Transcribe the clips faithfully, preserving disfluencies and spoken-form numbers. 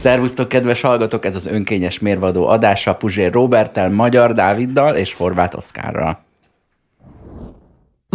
Szervusztok, kedves hallgatók! Ez az önkényes mérvadó adása Puzsér Róberttel, Magyar Dáviddal és Horváth Oszkárral.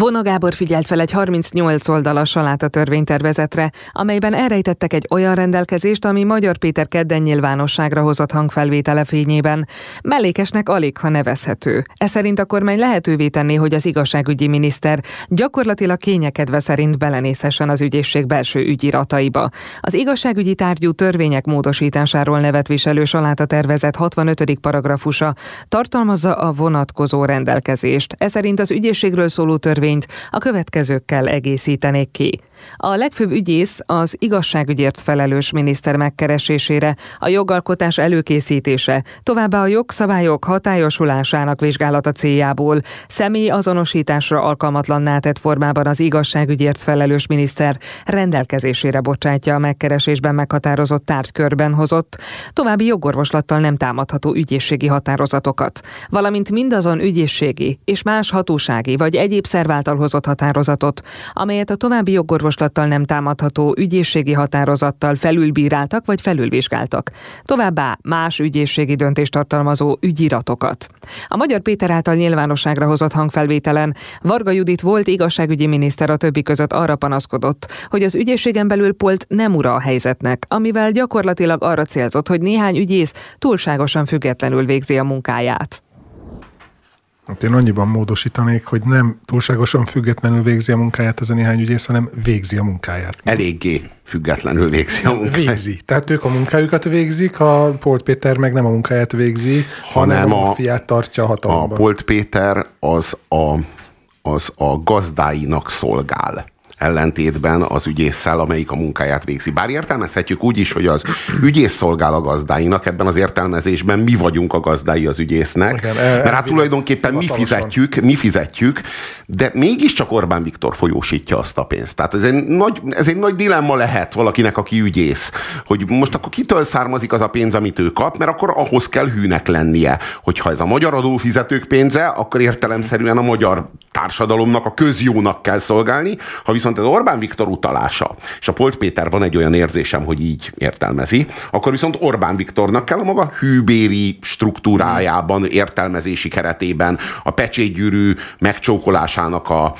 Vona Gábor figyelt fel egy harmincnyolc oldalas salátatörvénytervezetre, amelyben elrejtettek egy olyan rendelkezést, ami Magyar Péter kedden nyilvánosságra hozott hangfelvétele fényében. Mellékesnek alig, ha nevezhető. Ez szerint a kormány lehetővé tenné, hogy az igazságügyi miniszter gyakorlatilag kényekedve szerint belenézhessen az ügyészség belső ügyirataiba. Az igazságügyi tárgyú törvények módosításáról nevet viselő salátatervezet hatvanötödik paragrafusa tartalmazza a vonatkozó rendelkezést. Ez szerint az ügyészségről szóló törvény a következőkkel egészítenék ki. A legfőbb ügyész az igazságügyért felelős miniszter megkeresésére, a jogalkotás előkészítése, továbbá a jogszabályok hatályosulásának vizsgálata céljából, személy azonosításra alkalmatlanná tett formában az igazságügyért felelős miniszter rendelkezésére bocsátja a megkeresésben meghatározott tárgykörben hozott, további jogorvoslattal nem támadható ügyészségi határozatokat, valamint mindazon ügyészségi és más hatósági vagy egyéb szerv által hozott határozatot, amelyet a további jogorvoslattal nem támadható ügyészségi határozattal felülbíráltak vagy felülvizsgáltak. Továbbá más ügyészségi döntést tartalmazó ügyiratokat. A Magyar Péter által nyilvánosságra hozott hangfelvételen Varga Judit volt igazságügyi miniszter a többi között arra panaszkodott, hogy az ügyészségen belül Polt nem ura a helyzetnek, amivel gyakorlatilag arra célzott, hogy néhány ügyész túlságosan függetlenül végzi a munkáját. Én annyiban módosítanék, hogy nem túlságosan függetlenül végzi a munkáját ez a néhány ügyész, hanem végzi a munkáját. Eléggé függetlenül végzi a munkáját. Végzi. Tehát ők a munkájukat végzik, a Polt Péter meg nem a munkáját végzi, hanem, hanem a maffiát tartja hatalomban. A Polt Péter az a, az a gazdáinak szolgál, ellentétben az ügyésszel, amelyik a munkáját végzi. Bár értelmezhetjük úgy is, hogy az ügyész szolgál a gazdáinak, ebben az értelmezésben mi vagyunk a gazdái az ügyésznek, igen, mert hát tulajdonképpen mi fizetjük, mi fizetjük, de mégiscsak Orbán Viktor folyósítja azt a pénzt. Tehát ez egy nagy, ez egy nagy dilemma lehet valakinek, aki ügyész, hogy most akkor kitől származik az a pénz, amit ő kap, mert akkor ahhoz kell hűnek lennie, hogyha ez a magyar adófizetők pénze, akkor értelemszerűen a magyar társadalomnak, a közjónak kell szolgálni, ha viszont az Orbán Viktor utalása, és a Polt Péter van egy olyan érzésem, hogy így értelmezi, akkor viszont Orbán Viktornak kell a maga hűbéri struktúrájában, értelmezési keretében, a pecsétgyűrű megcsókolásának a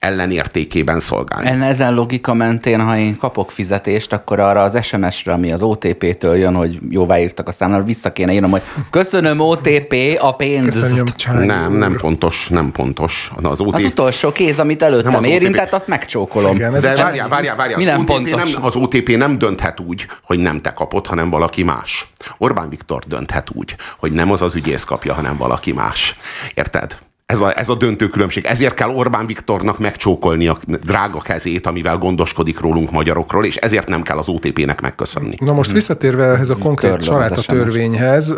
ellenértékében szolgálni. Ezen logika mentén, ha én kapok fizetést, akkor arra az es em es-re, ami az o té pé-től jön, hogy jóváírtak a számlára, vissza kéne írnom, hogy köszönöm o té pé a pénzt. Köszönöm, nem, nem pontos, nem pontos. Az, o té... az utolsó kéz, amit előttem az érintett, o té pé... azt megcsókolom. Igen, de várjál, várjál, várjál. Az o té pé, nem, az o té pé nem dönthet úgy, hogy nem te kapod, hanem valaki más. Orbán Viktor dönthet úgy, hogy nem az az ügyész kapja, hanem valaki más. Érted? Ez a, ez a döntő különbség. Ezért kell Orbán Viktornak megcsókolni a drága kezét, amivel gondoskodik rólunk magyarokról, és ezért nem kell az o té pé-nek megköszönni. Na most visszatérve ehhez a konkrét salátatörvényhez,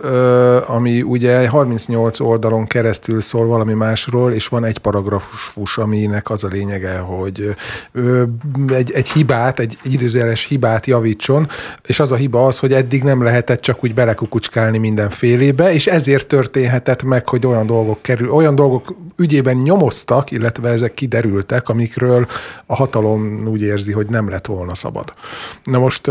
ami ugye harmincnyolc oldalon keresztül szól valami másról, és van egy paragrafus, aminek az a lényege, hogy egy, egy hibát, egy időzeles hibát javítson, és az a hiba az, hogy eddig nem lehetett csak úgy belekukucskálni mindenfélébe, és ezért történhetett meg, hogy olyan dolgok kerül, olyan dolgok ügyében nyomoztak, illetve ezek kiderültek, amikről a hatalom úgy érzi, hogy nem lett volna szabad. Na most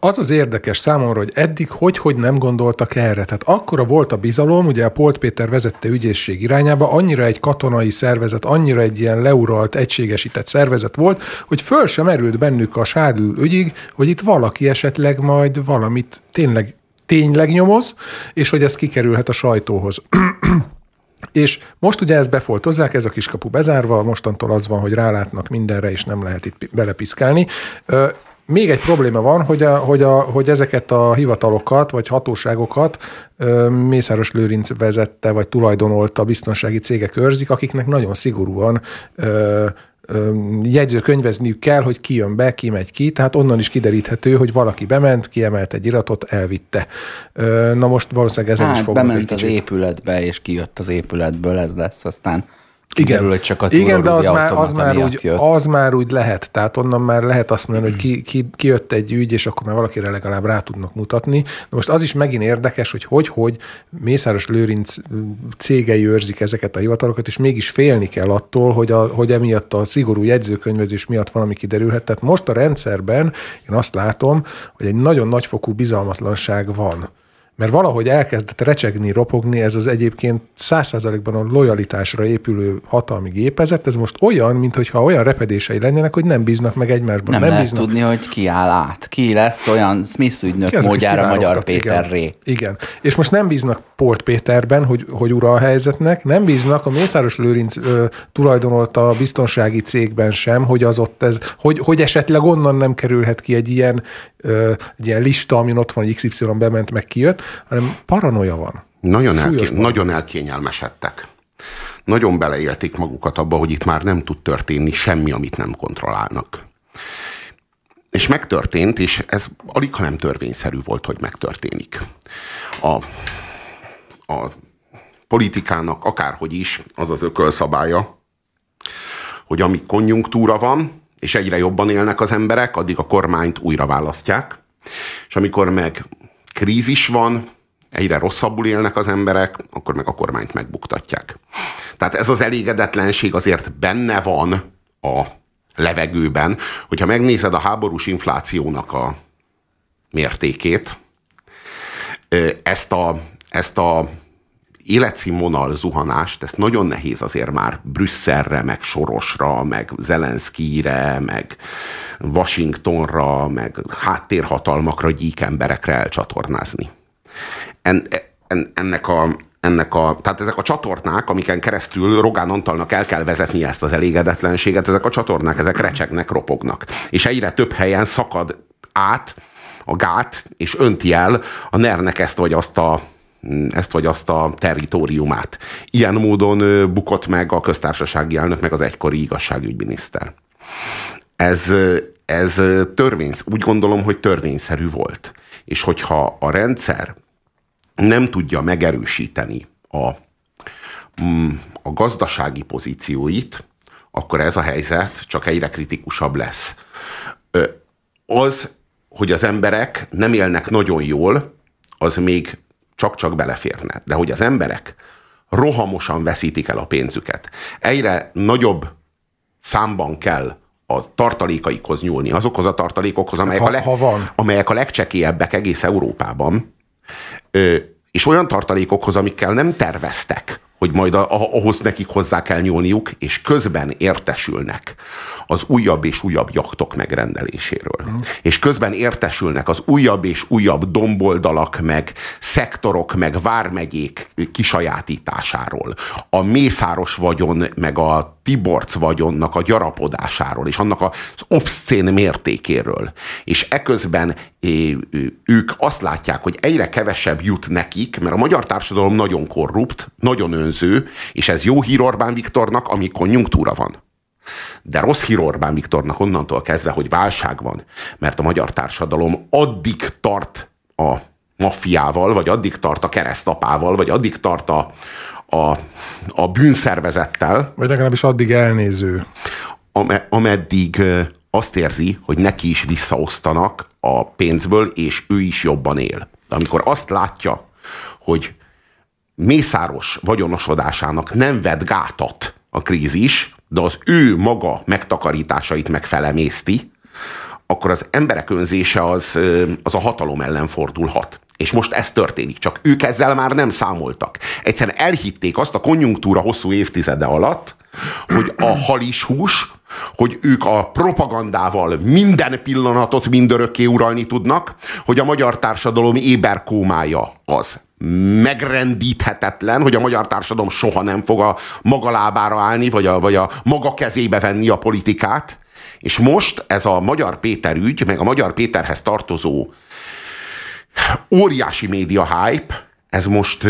az az érdekes számomra, hogy eddig hogy-hogy nem gondoltak erre. Tehát akkora volt a bizalom, ugye a Polt Péter vezette ügyészség irányába, annyira egy katonai szervezet, annyira egy ilyen leuralt, egységesített szervezet volt, hogy föl sem erült bennük a Sádl ügyig, hogy itt valaki esetleg majd valamit tényleg, tényleg nyomoz, és hogy ez kikerülhet a sajtóhoz. És most ugye ezt befoltozzák, ez a kiskapu bezárva, mostantól az van, hogy rálátnak mindenre, és nem lehet itt belepiszkálni. Még egy probléma van, hogy, a, hogy, a, hogy ezeket a hivatalokat, vagy hatóságokat Mészáros Lőrinc vezette, vagy tulajdonolta, biztonsági cégek őrzik, akiknek nagyon szigorúan jegyzőkönyvezniük kell, hogy ki jön be, ki megy ki, tehát onnan is kideríthető, hogy valaki bement, kiemelt egy iratot, elvitte. Na most valószínűleg ezzel hát, is fogunk egy kicsit. Bement az épületbe, és kijött az épületből, ez lesz aztán Igen, csak a igen, de az már, az, már úgy, az már úgy lehet. Tehát onnan már lehet azt mondani, hogy ki, ki, ki jött egy ügy, és akkor már valakire legalább rá tudnak mutatni. De most az is megint érdekes, hogy hogy-hogy Mészáros Lőrinc cégei őrzik ezeket a hivatalokat, és mégis félni kell attól, hogy, a, hogy emiatt a szigorú jegyzőkönyvezés miatt valami kiderülhet. Tehát most a rendszerben én azt látom, hogy egy nagyon nagyfokú bizalmatlanság van. Mert valahogy elkezdett recsegni, ropogni ez az egyébként száz százalékban a lojalitásra épülő hatalmi gépezet, ez most olyan, mintha olyan repedései lennének, hogy nem bíznak meg egymásban. Nem, nem lehet bíznak. Tudni, hogy ki áll át, ki lesz olyan Smith ügynök módjára Magyar Péterré. Igen. Igen, és most nem bíznak Polt Péterben, hogy, hogy ura a helyzetnek, nem bíznak a Mészáros Lőrinc ö, tulajdonolta a biztonsági cégben sem, hogy az ott ez, hogy, hogy esetleg onnan nem kerülhet ki egy ilyen, ö, egy ilyen lista, amin ott van, hogy iksz ipszilon bement, meg kijött, hanem paranoia van. Nagyon, elké nagyon elkényelmesedtek. Nagyon beleélték magukat abba, hogy itt már nem tud történni semmi, amit nem kontrollálnak. És megtörtént, és ez alig, ha nem törvényszerű volt, hogy megtörténik. A, a politikának akárhogy is az az ökölszabálya, hogy amíg konjunktúra van, és egyre jobban élnek az emberek, addig a kormányt újra választják, és amikor meg krízis van, egyre rosszabbul élnek az emberek, akkor meg a kormányt megbuktatják. Tehát ez az elégedetlenség azért benne van a levegőben. Hogyha megnézed a háborús inflációnak a mértékét, ezt a, ezt a életszínvonal zuhanást, ezt nagyon nehéz azért már Brüsszelre, meg Sorosra, meg Zelenszkijre, meg Washingtonra, meg háttérhatalmakra, gyík emberekre elcsatornázni. En, en, ennek a, ennek a, tehát ezek a csatornák, amiken keresztül Rogán Antalnak el kell vezetni ezt az elégedetlenséget, ezek a csatornák, ezek recsegnek, ropognak. És egyre több helyen szakad át a gát, és önti el a nernek ezt vagy azt a ezt vagy azt a territóriumát. Ilyen módon bukott meg a köztársasági elnök, meg az egykori igazságügyminiszter. Ez, ez törvénys, úgy gondolom, hogy törvényszerű volt. És hogyha a rendszer nem tudja megerősíteni a, a gazdasági pozícióit, akkor ez a helyzet csak egyre kritikusabb lesz. Az, hogy az emberek nem élnek nagyon jól, az még csak-csak beleférne. De hogy az emberek rohamosan veszítik el a pénzüket. Egyre nagyobb számban kell a tartalékaikhoz nyúlni, azokhoz a tartalékokhoz, amelyek, ha, a, leg, amelyek a legcsekélyebbek egész Európában, Ö, és olyan tartalékokhoz, amikkel nem terveztek, hogy majd a, a, ahhoz nekik hozzá kell nyúlniuk, és közben értesülnek az újabb és újabb jaktok megrendeléséről. Mm. És közben értesülnek az újabb és újabb domboldalak, meg szektorok, meg vármegyék kisajátításáról. A Mészáros vagyon, meg a Tiborc vagyonnak a gyarapodásáról, és annak az obszcén mértékéről. És eközben ők azt látják, hogy egyre kevesebb jut nekik, mert a magyar társadalom nagyon korrupt, nagyon önző, és ez jó hír Orbán Viktornak, ami konjunktúra van. De rossz hír Orbán Viktornak onnantól kezdve, hogy válság van, mert a magyar társadalom addig tart a maffiával, vagy addig tart a keresztapával, vagy addig tart a, a, a bűnszervezettel. Vagy legalábbis addig elnéző. Ameddig azt érzi, hogy neki is visszaosztanak a pénzből, és ő is jobban él. De amikor azt látja, hogy Mészáros vagyonosodásának nem vett gátat a krízis, de az ő maga megtakarításait megfelemészti, akkor az emberek önzése az, az a hatalom ellen fordulhat. És most ez történik, csak ők ezzel már nem számoltak. Egyszerűen elhitték azt a konjunktúra hosszú évtizede alatt, hogy a halishús, hogy ők a propagandával minden pillanatot mindörökké uralni tudnak, hogy a magyar társadalom éberkómája az megrendíthetetlen, hogy a magyar társadalom soha nem fog a maga lábára állni, vagy a, vagy a maga kezébe venni a politikát. És most ez a Magyar Péter ügy, meg a Magyar Péterhez tartozó óriási média hype, ez most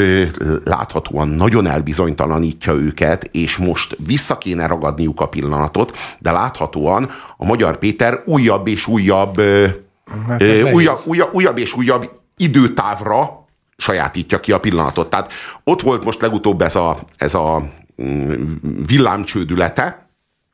láthatóan nagyon elbizonytalanítja őket, és most vissza kéne ragadniuk a pillanatot, de láthatóan a Magyar Péter újabb és újabb, hát, ö, újabb, újabb, újabb és újabb időtávra sajátítja ki a pillanatot. Tehát ott volt most legutóbb ez a, ez a villámcsődülete,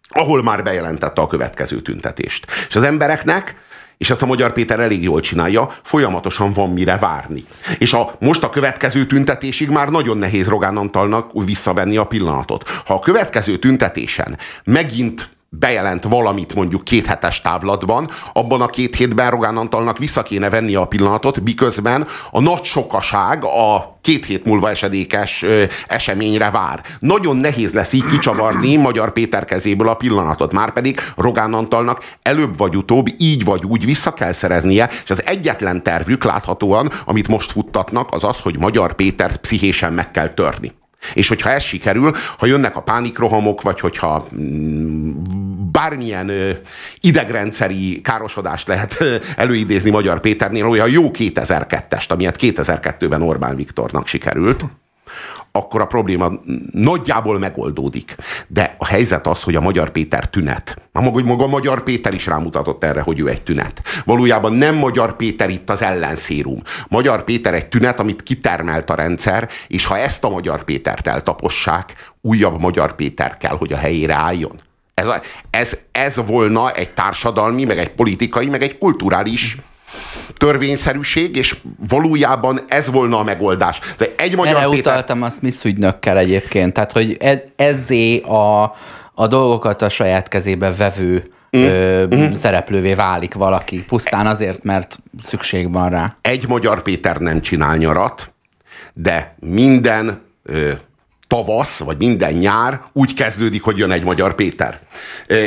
ahol már bejelentette a következő tüntetést. És az embereknek, és ezt a Magyar Péter elég jól csinálja, folyamatosan van mire várni. És a, most a következő tüntetésig már nagyon nehéz Rogán Antalnak visszavenni a pillanatot. Ha a következő tüntetésen megint bejelent valamit mondjuk két hetes távlatban, abban a két hétben Rogán Antalnak vissza kéne venni a pillanatot, miközben a nagy sokaság a két hét múlva esedékes ö, eseményre vár. Nagyon nehéz lesz így kicsavarni Magyar Péter kezéből a pillanatot. Márpedig Rogán Antalnak előbb vagy utóbb, így vagy úgy vissza kell szereznie, és az egyetlen tervük láthatóan, amit most futtatnak, az az, hogy Magyar Pétert pszichésen meg kell törni. És hogyha ez sikerül, ha jönnek a pánikrohamok, vagy hogyha bármilyen idegrendszeri károsodást lehet előidézni Magyar Péternél, olyan jó kétezer-kettest, amilyet kétezer-kettőben Orbán Viktornak sikerült, akkor a probléma nagyjából megoldódik. De a helyzet az, hogy a Magyar Péter tünet. Maga, maga Magyar Péter is rámutatott erre, hogy ő egy tünet. Valójában nem Magyar Péter itt az ellenszérum. Magyar Péter egy tünet, amit kitermelt a rendszer, és ha ezt a Magyar Pétert eltapossák, újabb Magyar Péter kell, hogy a helyére álljon. Ez, a, ez, ez volna egy társadalmi, meg egy politikai, meg egy kulturális törvényszerűség, és valójában ez volna a megoldás. De egy Magyar Erre Péter... utaltam a Smith ügynökkel egyébként, tehát hogy ez, ezé a, a dolgokat a saját kezébe vevő mm. Ö, mm. szereplővé válik valaki, pusztán azért, mert szükség van rá. Egy Magyar Péter nem csinál nyarat, de minden... Ö, tavasz, vagy minden nyár úgy kezdődik, hogy jön egy Magyar Péter.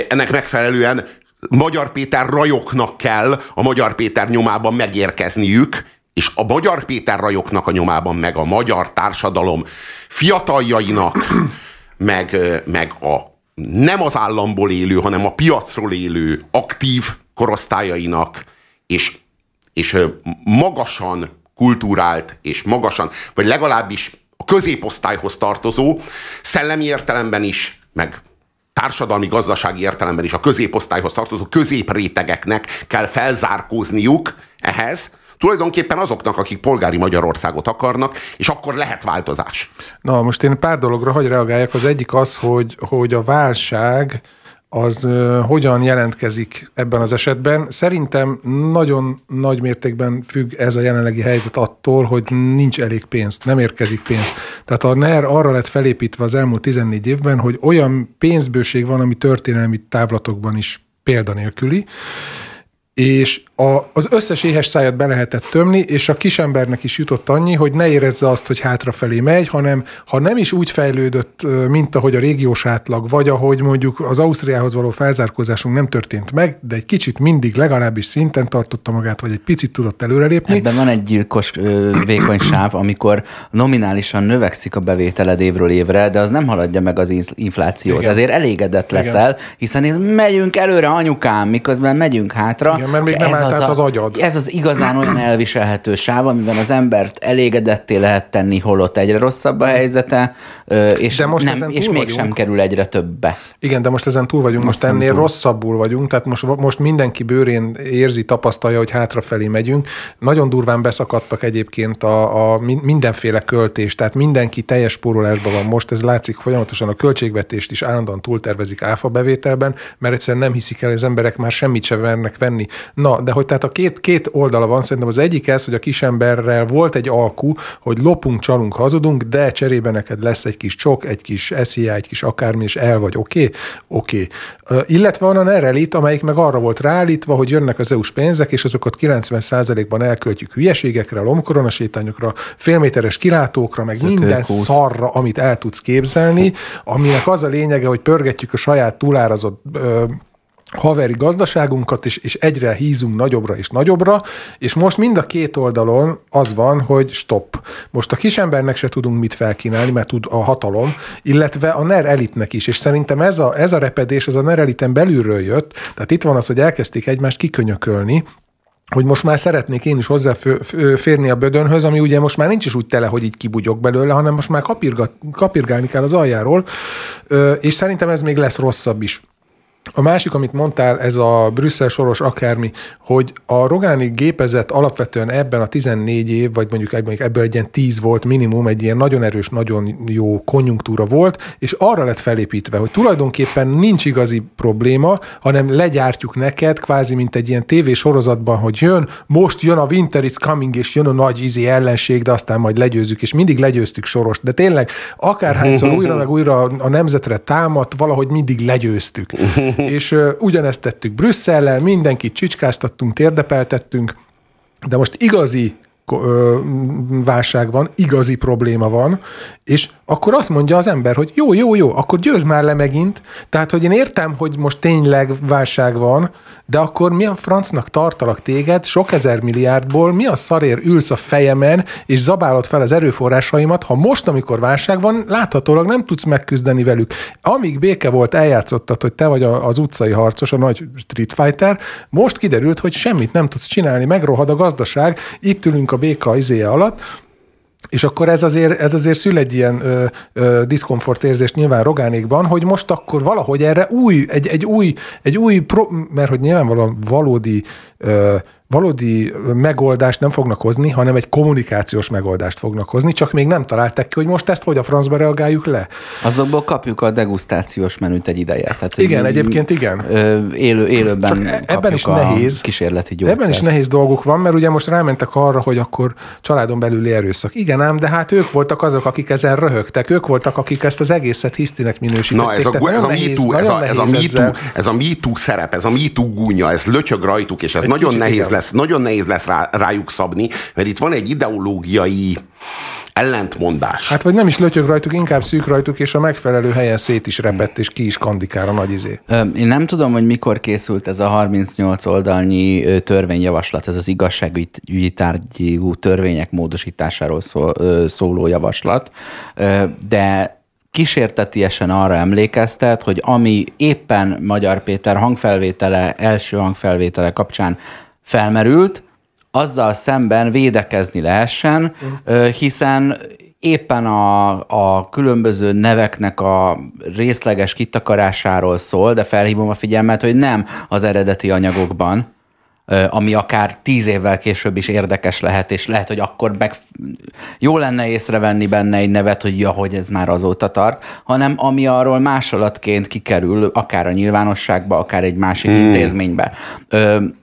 Ennek megfelelően Magyar Péter rajoknak kell a Magyar Péter nyomában megérkezniük, és a Magyar Péter rajoknak a nyomában meg a magyar társadalom fiataljainak, meg, meg a nem az államból élő, hanem a piacról élő aktív korosztályainak, és, és magasan kulturált, és magasan, vagy legalábbis a középosztályhoz tartozó, szellemi értelemben is, meg társadalmi, gazdasági értelemben is a középosztályhoz tartozó középrétegeknek kell felzárkózniuk ehhez, tulajdonképpen azoknak, akik polgári Magyarországot akarnak, és akkor lehet változás. Na, most én pár dologra hadd reagáljak. Az egyik az, hogy, hogy a válság az ö, hogyan jelentkezik ebben az esetben. Szerintem nagyon nagy mértékben függ ez a jelenlegi helyzet attól, hogy nincs elég pénz, nem érkezik pénz. Tehát a NER arra lett felépítve az elmúlt tizennégy évben, hogy olyan pénzbőség van, ami történelmi távlatokban is példanélküli, és a, az összes éhes szájat be lehetett tömni, és a kisembernek is jutott annyi, hogy ne érezze azt, hogy hátrafelé megy, hanem ha nem is úgy fejlődött, mint ahogy a régiós átlag, vagy ahogy mondjuk az Ausztriához való felzárkózásunk nem történt meg, de egy kicsit mindig legalábbis szinten tartotta magát, vagy egy picit tudott előrelépni. Ebben van egy gyilkos ö, vékony sáv, amikor nominálisan növekszik a bevételed évről évre, de az nem haladja meg az inflációt. Igen. Ezért elégedett leszel, igen, hiszen megyünk előre, anyukám, miközben megyünk hátra. Igen, mert még nem állt át az agyad. Ez az igazán olyan elviselhető sáv, amiben az embert elégedetté lehet tenni, holott egyre rosszabb a helyzete, és, de most nem, és mégsem kerül egyre többbe. Igen, de most ezen túl vagyunk, most, most ennél túl. rosszabbul vagyunk, tehát most, most mindenki bőrén érzi, tapasztalja, hogy hátrafelé megyünk. Nagyon durván beszakadtak egyébként a, a mindenféle költés, tehát mindenki teljes spórolásban van most, ez látszik folyamatosan, a költségvetést is állandóan túltervezik áfa bevételben, mert egyszerűen nem hiszik el, az emberek már semmit sem mernek venni. Na, de hogy tehát a két, két oldala van, szerintem az egyik ez, hogy a kisemberrel volt egy alkú, hogy lopunk, csalunk, hazudunk, de cserébe neked lesz egy kis csok, egy kis szia, egy kis akármi, és el vagy, oké? Okay? Oké. Okay. Illetve van a NER elit, amelyik meg arra volt ráállítva, hogy jönnek az é u-s pénzek, és azokat kilencven százalékban elköltjük hülyeségekre, lomkoronasétányokra, félméteres kilátókra, meg Zötőkút. minden szarra, amit el tudsz képzelni, aminek az a lényege, hogy pörgetjük a saját túlárazott ö, haveri gazdaságunkat, és, és egyre hízunk nagyobbra és nagyobbra, és most mind a két oldalon az van, hogy stop. Most a kisembernek se tudunk mit felkínálni, mert tud a hatalom, illetve a NER elitnek is, és szerintem ez a, ez a repedés, az a NER eliten belülről jött, tehát itt van az, hogy elkezdték egymást kikönyökölni, hogy most már szeretnék én is hozzáférni a bödönhöz, ami ugye most már nincs is úgy tele, hogy így kibugyok belőle, hanem most már kapirga, kapirgálni kell az aljáról, és szerintem ez még lesz rosszabb is. A másik, amit mondtál, ez a Brüsszel soros akármi, hogy a rogáni gépezet alapvetően ebben a tizennégy év, vagy mondjuk ebből egy ilyen tíz volt minimum, egy ilyen nagyon erős, nagyon jó konjunktúra volt, és arra lett felépítve, hogy tulajdonképpen nincs igazi probléma, hanem legyártjuk neked, kvázi mint egy ilyen tévésorozatban, hogy jön, most jön a Winter is coming, és jön a nagy izi ellenség, de aztán majd legyőzzük, és mindig legyőztük Sorost. De tényleg akárhányszor újra meg újra a nemzetre támadt, valahogy mindig legyőztük. És ö, ugyanezt tettük Brüsszellel, mindenkit csicskáztattunk, térdepeltettünk, de most igazi ö, válság van, igazi probléma van, és akkor azt mondja az ember, hogy jó, jó, jó, akkor győzd már le megint. Tehát, hogy én értem, hogy most tényleg válság van, de akkor mi a francnak tartalak téged sok ezer milliárdból, mi a szarért ülsz a fejemen, és zabálod fel az erőforrásaimat, ha most, amikor válság van, láthatólag nem tudsz megküzdeni velük. Amíg béke volt, eljátszottad, hogy te vagy az utcai harcos, a nagy street fighter, most kiderült, hogy semmit nem tudsz csinálni, megrohad a gazdaság, itt ülünk a béka izéje alatt. És akkor ez azért, ez azért szül egy ilyen ö, ö, diszkomfort érzést nyilván Rogánékban, hogy most akkor valahogy erre új, egy, egy új, egy új pro, mert hogy nyilvánvalóan valódi, ö, valódi megoldást nem fognak hozni, hanem egy kommunikációs megoldást fognak hozni, csak még nem találták ki, hogy most ezt hogy a francba reagáljuk le. Azokból kapjuk a degustációs menüt egy ideje. Tehát igen, egyébként igen. Élő, élőben csak ebben is nehéz, kísérleti gyógyszert. Ebben is nehéz dolgok van, mert ugye most rámentek arra, hogy akkor családon belüli erőszak. Igen ám, de hát ők voltak azok, akik ezen röhögtek, ők voltak, akik ezt az egészet hisztinek minősítették. Na ez a, ez a MeToo, ez a, ez a MeToo, ez a MeToo szerep, ez a MeToo gúnya, ez lötyög rajtuk, és ez egy nagyon nehéz igen. lesz. Nagyon nehéz lesz rá, rájuk szabni, mert itt van egy ideológiai ellentmondás. Hát vagy nem is lötyög rajtuk, inkább szűk rajtuk, és a megfelelő helyen szét is repett, és ki is kandikál a nagy izé. Én nem tudom, hogy mikor készült ez a harmincnyolc oldalnyi törvényjavaslat, ez az igazságügyi tárgyú törvények módosításáról szóló javaslat, de kísértetiesen arra emlékeztet, hogy ami éppen Magyar Péter hangfelvétele, első hangfelvétele kapcsán felmerült, azzal szemben védekezni lehessen, hiszen éppen a, a különböző neveknek a részleges kitakarásáról szól, de felhívom a figyelmet, hogy nem az eredeti anyagokban, ami akár tíz évvel később is érdekes lehet, és lehet, hogy akkor meg jó lenne észrevenni benne egy nevet, hogy ja, hogy ez már azóta tart, hanem ami arról másolatként kikerül, akár a nyilvánosságba, akár egy másik hmm. intézménybe.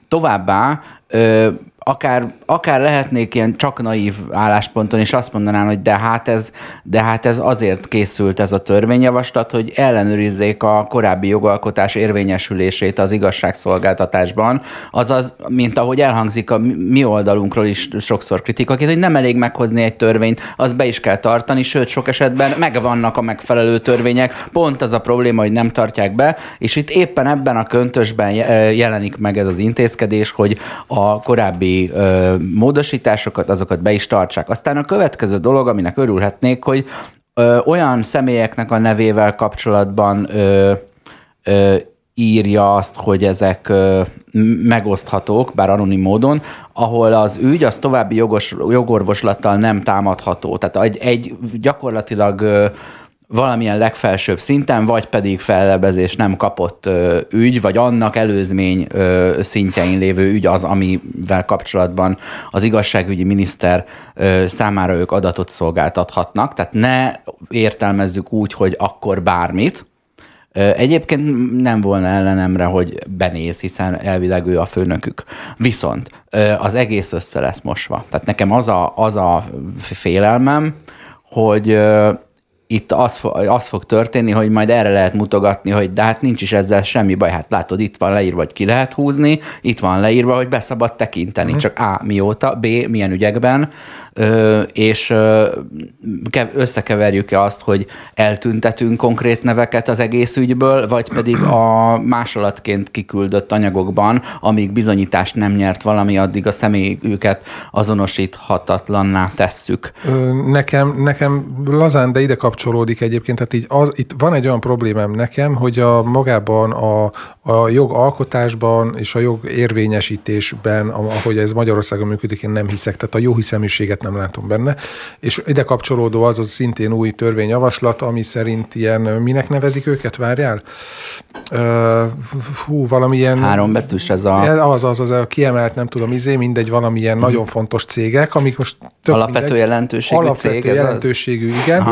Továbbá, ö, akár, akár lehetnék ilyen csak naív állásponton, és azt mondanám, hogy de hát, ez, de hát ez azért készült ez a törvényjavaslat, hogy ellenőrizzék a korábbi jogalkotás érvényesülését az igazságszolgáltatásban, azaz, mint ahogy elhangzik a mi oldalunkról is sokszor kritikaként, hogy nem elég meghozni egy törvényt, azt be is kell tartani, sőt, sok esetben megvannak a megfelelő törvények, pont az a probléma, hogy nem tartják be, és itt éppen ebben a köntösben jelenik meg ez az intézkedés, hogy a korábbi Ö, módosításokat, azokat be is tartsák. Aztán a következő dolog, aminek örülhetnék, hogy ö, olyan személyeknek a nevével kapcsolatban ö, ö, írja azt, hogy ezek ö, megoszthatók, bár anonim módon, ahol az ügy az további jogos, jogorvoslattal nem támadható. Tehát egy, egy gyakorlatilag ö, valamilyen legfelsőbb szinten, vagy pedig fellebezés nem kapott ö, ügy, vagy annak előzmény ö, szintjein lévő ügy az, amivel kapcsolatban az igazságügyi miniszter ö, számára ők adatot szolgáltathatnak. Tehát ne értelmezzük úgy, hogy akkor bármit. Ö, egyébként nem volna ellenemre, hogy benéz, hiszen elvileg ő a főnökük. Viszont ö, az egész össze lesz mosva. Tehát nekem az a, az a félelmem, hogy ö, itt az, az fog történni, hogy majd erre lehet mutogatni, hogy de hát nincs is ezzel semmi baj, hát látod, itt van leírva, hogy ki lehet húzni, itt van leírva, hogy be szabad tekinteni, uh-huh. csak A. mióta, B. milyen ügyekben, ö, és ö, összekeverjük-e azt, hogy eltüntetünk konkrét neveket az egész ügyből, vagy pedig a másolatként kiküldött anyagokban, amíg bizonyítást nem nyert valami, addig a személyüket azonosíthatatlanná tesszük. Nekem, nekem lazán, de ide kapcsolatban kapcsolódik egyébként, tehát így az, itt van egy olyan problémám nekem, hogy a magában a, a jogalkotásban és a jogérvényesítésben, ahogy ez Magyarországon működik, én nem hiszek, tehát a jó hiszeműséget nem látom benne, és ide kapcsolódó az az szintén új törvényjavaslat, ami szerint ilyen, minek nevezik őket, várjál? Hú, valamilyen... Három betűs ez a... Az, az, az a kiemelt, nem tudom, izé, mindegy, valamilyen hmm. nagyon fontos cégek, amik most több alapvető mindegy, jelentőségű alapvető cég, jelentőségű, az... igen,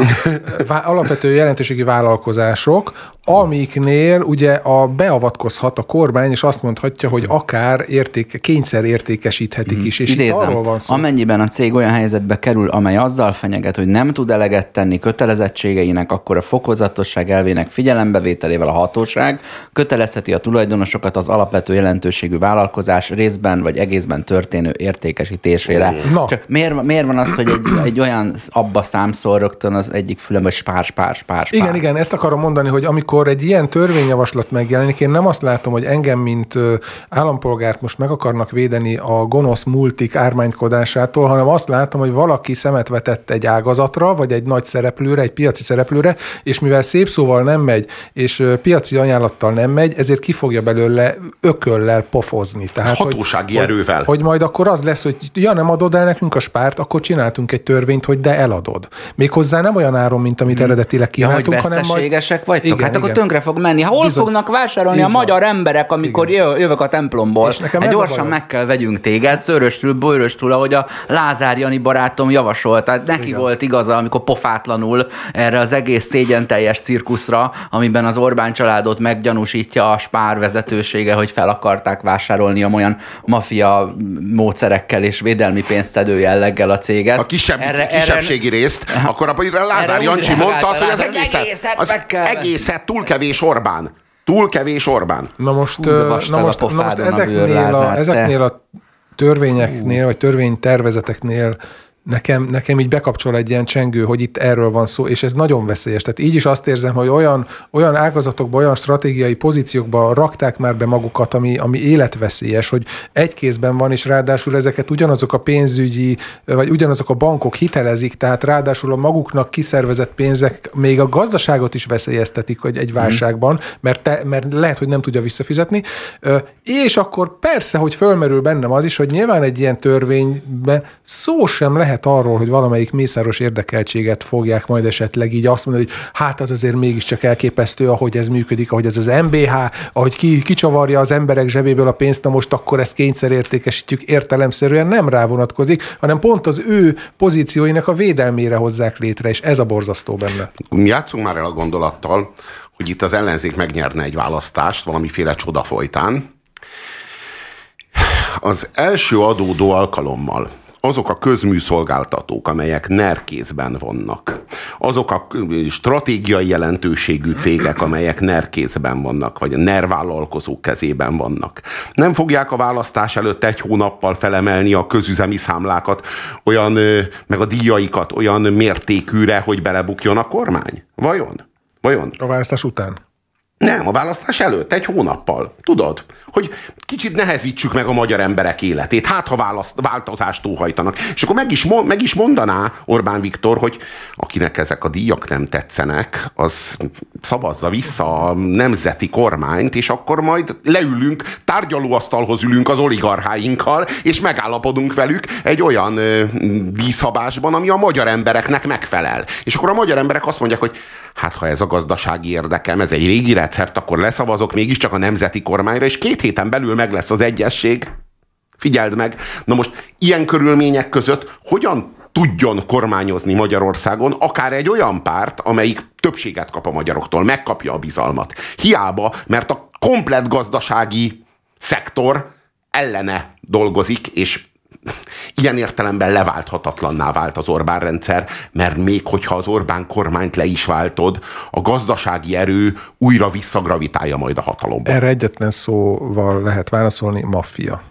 alapvető jelentőségű vállalkozások, amiknél ugye a beavatkozhat a kormány, és azt mondhatja, hogy akár érték, kényszer értékesíthetik is, és idézem, itt arról van szó. Amennyiben a cég olyan helyzetbe kerül, amely azzal fenyeget, hogy nem tud eleget tenni kötelezettségeinek, akkor a fokozatosság elvének figyelembevételével a hatóság kötelezheti a tulajdonosokat az alapvető jelentőségű vállalkozás részben vagy egészben történő értékesítésére. Csak miért, miért van az, hogy egy, egy olyan abba számszor rögtön az egyik fülem, hogy spár, spár, spár, spár. Igen, igen, ezt akarom mondani, hogy amikor egy ilyen törvényjavaslat megjelenik, én nem azt látom, hogy engem, mint állampolgárt most meg akarnak védeni a gonosz multik ármánykodásától, hanem azt látom, hogy valaki szemet vetett egy ágazatra, vagy egy nagy szereplőre, egy piaci szereplőre, és mivel szép szóval nem megy, és piaci ajánlattal nem megy, ezért ki fogja belőle ököllel pofozni. Tehát, hatósági hogy, erővel. Hogy, hogy majd akkor az lesz, hogy ja, nem adod el nekünk a spárt, akkor csináltunk egy törvényt, hogy de eladod. Méghozzá nem olyan áron, mint amit eredetileg kínáltunk, ja, hanem majd... Vagytok. Igen, hát igen. Akkor tönkre fog menni. Hol bizony. Fognak vásárolni így a magyar van. Emberek, amikor igen. jövök a templomból? Hát gyorsan meg kell vegyünk téged, szőröstül, bőröstül, ahogy a Lázár Jani barátom javasolt. Tehát neki igen. volt igaza, amikor pofátlanul erre az egész szégyenteljes cirkuszra, amiben az Orbán családot meggyanúsítja a Spár vezetősége, hogy fel akarták vásárolni a olyan maffia módszerekkel és védelmi pénzszedő jelleggel a céget. A kisebb, erre, kisebbségi erre, részt, akkor abban Lázár Jancsi mondta, hogy az egészet, az egészet túl kevés Orbán. Túl kevés Orbán. Na most, Hú, na most, a na most ezeknél, a, ezeknél a törvényeknél, vagy törvénytervezeteknél Nekem, nekem így bekapcsol egy ilyen csengő, hogy itt erről van szó, és ez nagyon veszélyes. Tehát így is azt érzem, hogy olyan, olyan ágazatokban, olyan stratégiai pozíciókban rakták már be magukat, ami, ami életveszélyes, hogy egy kézben van, és ráadásul ezeket ugyanazok a pénzügyi, vagy ugyanazok a bankok hitelezik, tehát ráadásul a maguknak kiszervezett pénzek még a gazdaságot is veszélyeztetik hogy egy válságban, mert, te, mert lehet, hogy nem tudja visszafizetni. És akkor persze, hogy fölmerül bennem az is, hogy nyilván egy ilyen törvényben szó sem lehet arról, hogy valamelyik mészáros érdekeltséget fogják majd esetleg így azt mondani, hogy hát az azért mégiscsak elképesztő, ahogy ez működik, ahogy ez az em bé há, ahogy ki, kicsavarja az emberek zsebéből a pénzt, na most akkor ezt kényszerértékesítjük, értelemszerűen nem rá vonatkozik, hanem pont az ő pozícióinak a védelmére hozzák létre, és ez a borzasztó benne. Mi játszunk már el a gondolattal, hogy itt az ellenzék megnyerne egy választást valamiféle csoda folytán. Az első adódó alkalommal azok a közműszolgáltatók, amelyek NER kézben vannak, azok a stratégiai jelentőségű cégek, amelyek NER kézben vannak, vagy a NER vállalkozók kezében vannak, nem fogják a választás előtt egy hónappal felemelni a közüzemi számlákat, olyan, meg a díjaikat olyan mértékűre, hogy belebukjon a kormány? Vajon? Vajon? A választás után? Nem, a választás előtt, egy hónappal. Tudod, hogy kicsit nehezítsük meg a magyar emberek életét, hát ha választ, változást óhajtanak. És akkor meg is, meg is mondaná Orbán Viktor, hogy akinek ezek a díjak nem tetszenek, az szavazza vissza a nemzeti kormányt, és akkor majd leülünk, tárgyalóasztalhoz ülünk az oligarcháinkkal, és megállapodunk velük egy olyan ö, díjszabásban, ami a magyar embereknek megfelel. És akkor a magyar emberek azt mondják, hogy hát ha ez a gazdasági érdekem, ez egy régi recept, akkor leszavazok mégiscsak a nemzeti kormányra, és két héten belül meg lesz az egyesség. Figyeld meg! Na most ilyen körülmények között hogyan tudjon kormányozni Magyarországon akár egy olyan párt, amelyik többséget kap a magyaroktól, megkapja a bizalmat. Hiába, mert a komplett gazdasági szektor ellene dolgozik, és ilyen értelemben leválthatatlanná vált az Orbán rendszer, mert még hogyha az Orbán kormányt le is váltod, a gazdasági erő újra visszagravitálja majd a hatalomba. Erre egyetlen szóval lehet válaszolni, maffia.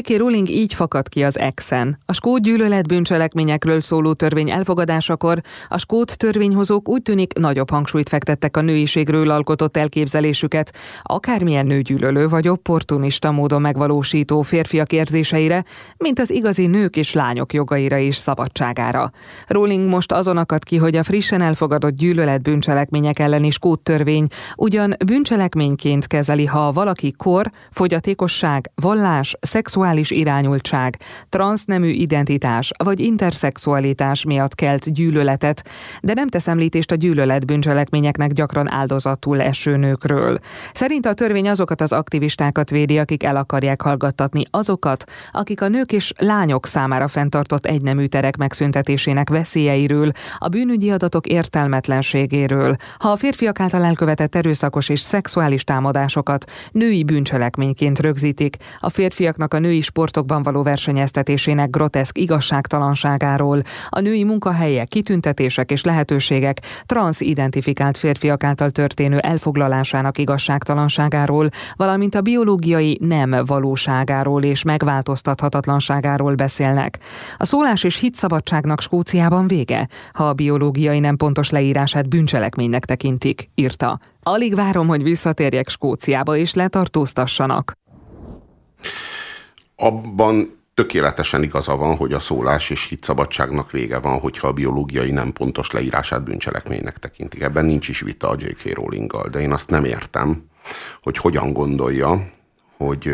dzsé ká. Rowling így fakad ki az X-en. A skót gyűlölet bűncselekményekről szóló törvény elfogadásakor a skót törvényhozók úgy tűnik nagyobb hangsúlyt fektettek a nőiségről alkotott elképzelésüket, akármilyen nőgyűlölő vagy opportunista módon megvalósító férfiak érzéseire, mint az igazi nők és lányok jogaira és szabadságára. Rowling most azon akad ki, hogy a frissen elfogadott gyűlölet bűncselekmények elleni skót törvény ugyan bűncselekményként kezeli, ha valaki kor, fogyatékosság, vallás, szexuális irányultság, transznemű identitás vagy interszexualitás miatt kelt gyűlöletet, de nem tesz említést a gyűlölet bűncselekményeknek gyakran áldozatul eső nőkről. Szerint a törvény azokat az aktivistákat védi, akik el akarják hallgattatni azokat, akik a nők és lányok számára fenntartott egynemű terek megszüntetésének veszélyeiről, a bűnügyi adatok értelmetlenségéről, ha a férfiak által elkövetett erőszakos és szexuális támadásokat női bűncselekményként rögzítik, a férfiaknak a női sportokban való versenyeztetésének groteszk igazságtalanságáról, a női munkahelyek, kitüntetések és lehetőségek transzidentifikált férfiak által történő elfoglalásának igazságtalanságáról, valamint a biológiai nem valóságáról és megváltoztathatatlanságáról beszélnek. A szólás és hitszabadságnak Skóciában vége, ha a biológiai nem pontos leírását bűncselekménynek tekintik, írta. Alig várom, hogy visszatérjek Skóciába és letartóztassanak. Abban tökéletesen igaza van, hogy a szólás és hitszabadságnak vége van, hogyha a biológiai nem pontos leírását bűncselekménynek tekintik. Ebben nincs is vita a dzsé ká. Rowlinggal, de én azt nem értem, hogy hogyan gondolja, hogy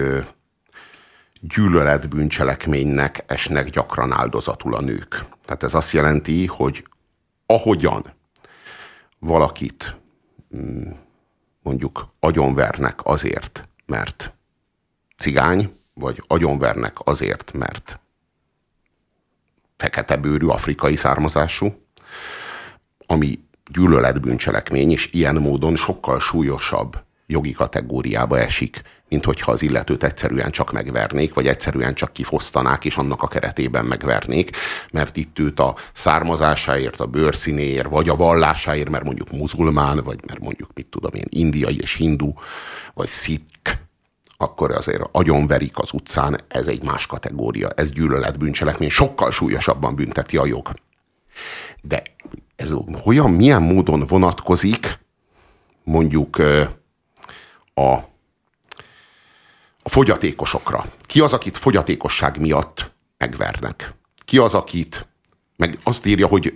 gyűlöletbűncselekménynek esnek gyakran áldozatul a nők. Tehát ez azt jelenti, hogy ahogyan valakit mondjuk agyonvernek azért, mert cigány, vagy agyonvernek azért, mert feketebőrű, afrikai származású, ami gyűlöletbűncselekmény, és ilyen módon sokkal súlyosabb jogi kategóriába esik, mint hogyha az illetőt egyszerűen csak megvernék, vagy egyszerűen csak kifosztanák, és annak a keretében megvernék, mert itt őt a származásáért, a bőrszínéért, vagy a vallásáért, mert mondjuk muzulmán, vagy mert mondjuk, mit tudom én, indiai és hindu, vagy szik, akkor azért agyonverik az utcán, ez egy más kategória, ez gyűlöletbűncselekmény, sokkal súlyosabban bünteti a jog. De ez olyan, milyen módon vonatkozik mondjuk a, a fogyatékosokra? Ki az, akit fogyatékosság miatt megvernek? Ki az, akit, meg azt írja, hogy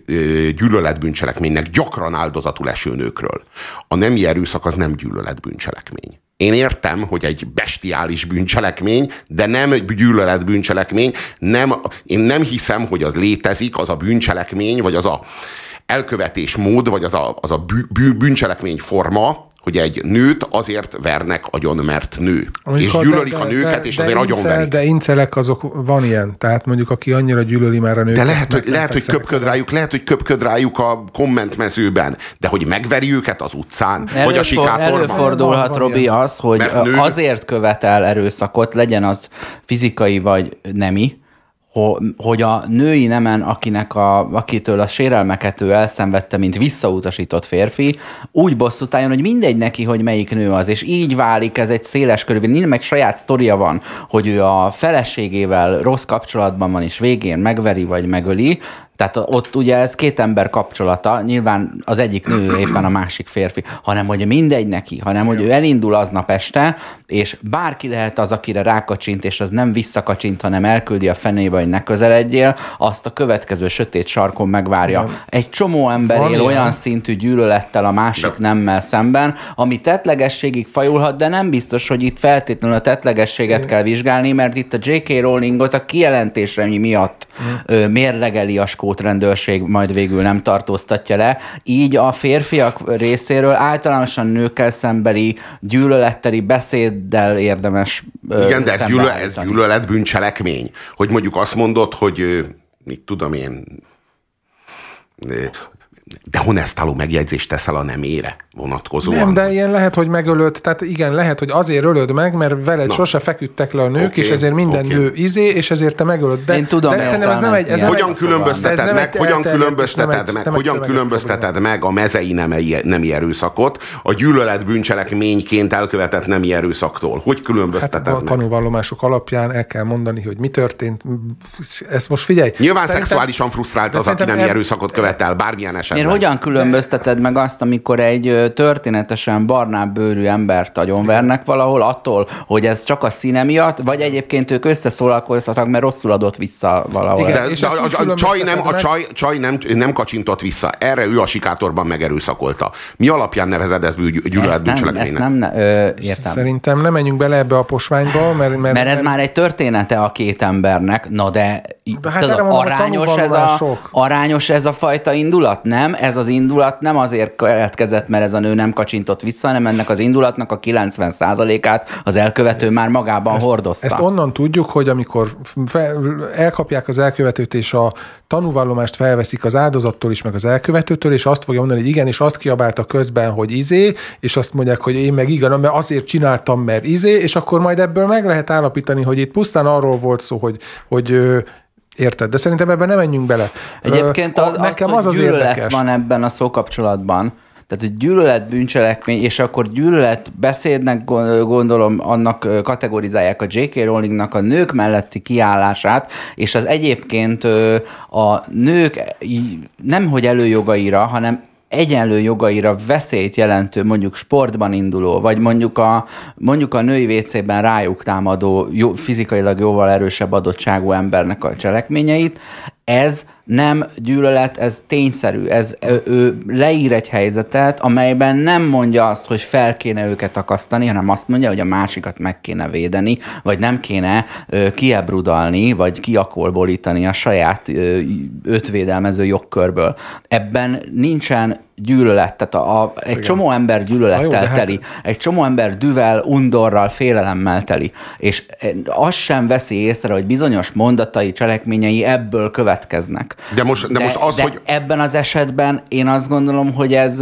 gyűlöletbűncselekménynek gyakran áldozatul eső nőkről. A nemi erőszak az nem gyűlöletbűncselekmény. Én értem, hogy egy bestiális bűncselekmény, de nem egy gyűlöletbűncselekmény. Nem, én nem hiszem, hogy az létezik, az a bűncselekmény, vagy az a elkövetésmód, vagy az a, az a bű, bű, bűncselekmény forma, hogy egy nőt azért vernek agyon, mert nő. Amikor és gyűlölik de, de, a nőket, de, és azért incel, agyonverik. De incelek azok van ilyen. Tehát mondjuk, aki annyira gyűlöli már a nőket. De lehet, hogy, lehet, hogy köpköd rájuk, lehet, hogy köpköd rájuk a kommentmezőben, de hogy megveri őket az utcán, Előfor, vagy a sikátorban. Előfordulhat, Robi, az, hogy nő... azért követel erőszakot, legyen az fizikai vagy nemi, hogy a női nemen, akinek a, akitől a sérelmeket ő elszenvedte, mint visszautasított férfi, úgy bosszút álljon, hogy mindegy neki, hogy melyik nő az, és így válik ez egy széles körű. Nincs meg saját sztoria van, hogy ő a feleségével rossz kapcsolatban van, és végén megveri vagy megöli. Tehát ott ugye ez két ember kapcsolata, nyilván az egyik nő éppen a másik férfi, hanem hogy mindegy neki, hanem hogy ő elindul aznap este, és bárki lehet az, akire rákacsint, és az nem visszakacsint, hanem elküldi a fenébe, hogy ne közeledjél, azt a következő sötét sarkon megvárja. Egy csomó ember él olyan szintű gyűlölettel a másik nemmel szemben, ami tettlegességig fajulhat, de nem biztos, hogy itt feltétlenül a tettlegességet kell vizsgálni, mert itt a dzsé ká. Rowlingot a kijelentésre miatt mérlegeli a skót rendőrség, majd végül nem tartóztatja le. Így a férfiak részéről általánosan nőkkel szembeli gyűlöletteli beszéddel érdemes szembeállítani. Igen, de ez, gyűlö- ez gyűlöletbűncselekmény. Hogy mondjuk azt mondod, hogy mit tudom én, de honestáló megjegyzést teszel a nemére vonatkozóan. Nem, de ilyen lehet, hogy megölöd, tehát igen, lehet, hogy azért ölöd meg, mert veled Na. sose feküdtek le a nők, okay, és ezért minden okay. nő izé, és ezért te megölöd. De, Én tudom, de szerintem ez nem egy... Ez nem hogyan különbözteted meg, hogyan különbözteted meg, hogyan különbözteted meg a mezei nemi, nemi erőszakot a gyűlölet bűncselekményként elkövetett nemi erőszaktól? Hogy különbözteted hát, meg? A tanúvallomások alapján el kell mondani, hogy mi történt. Ezt most figyelj. Nyilván szexuálisan frusztrált az, aki nemi erőszakot követel, bármilyen esetben. Hogyan különbözteted meg azt, amikor egy történetesen barnább bőrű embert agyonvernek valahol, attól, hogy ez csak a színe miatt, vagy egyébként ők összeszólalkoztatnak, mert rosszul adott vissza valahol. Igen, és a, a, a csaj, nem, a csaj, csaj nem, nem kacsintott vissza. Erre ő a sikátorban megerőszakolta. Mi alapján nevezed ezt gyűlöletbűncselekménynek? Ezt nem, ezt nem ö, értem. Szerintem nem menjünk bele ebbe a posványba, mert... Mert, mert ez mert... már egy története a két embernek. Na de, de hát tudom, arányos, ez a, arányos ez a fajta indulat, nem? Ez az indulat nem azért keletkezett, mert ez a nő nem kacsintott vissza, hanem ennek az indulatnak a kilencven százalékát az elkövető már magában ezt, hordozta. Ezt onnan tudjuk, hogy amikor fe, elkapják az elkövetőt, és a tanúvallomást felveszik az áldozattól is, meg az elkövetőtől, és azt fogja mondani, hogy igen, és azt kiabálta közben, hogy izé, és azt mondják, hogy én meg igen, mert azért csináltam, mert izé, és akkor majd ebből meg lehet állapítani, hogy itt pusztán arról volt szó, hogy, hogy érted, de szerintem ebben nem menjünk bele. Egyébként az, nekem az, az, az gyűlölet érdekes. Van ebben a szókapcsolatban. Tehát, hogy gyűlölet bűncselekmény, és akkor gyűlölet beszédnek gondolom annak kategorizálják a J K. Rowlingnak a nők melletti kiállását, és az egyébként a nők nemhogy előjogaira, hanem egyenlő jogaira veszélyt jelentő mondjuk sportban induló, vagy mondjuk a, mondjuk a női vé cében rájuk támadó, jó, fizikailag jóval erősebb adottságú embernek a cselekményeit, ez nem gyűlölet, ez tényszerű, ez ő, ő leír egy helyzetet, amelyben nem mondja azt, hogy fel kéne őket akasztani, hanem azt mondja, hogy a másikat meg kéne védeni, vagy nem kéne ö, kiebrudalni, vagy kiakolbolítani a saját ö, ötvédelmező jogkörből. Ebben nincsen gyűlölet, tehát a, a, egy Igen. csomó ember gyűlölettel jó, teli, hát... egy csomó ember düvel, undorral, félelemmel teli, és azt sem veszi észre, hogy bizonyos mondatai, cselekményei ebből következnek. De most, de de, most az, de hogy... ebben az esetben én azt gondolom, hogy ez,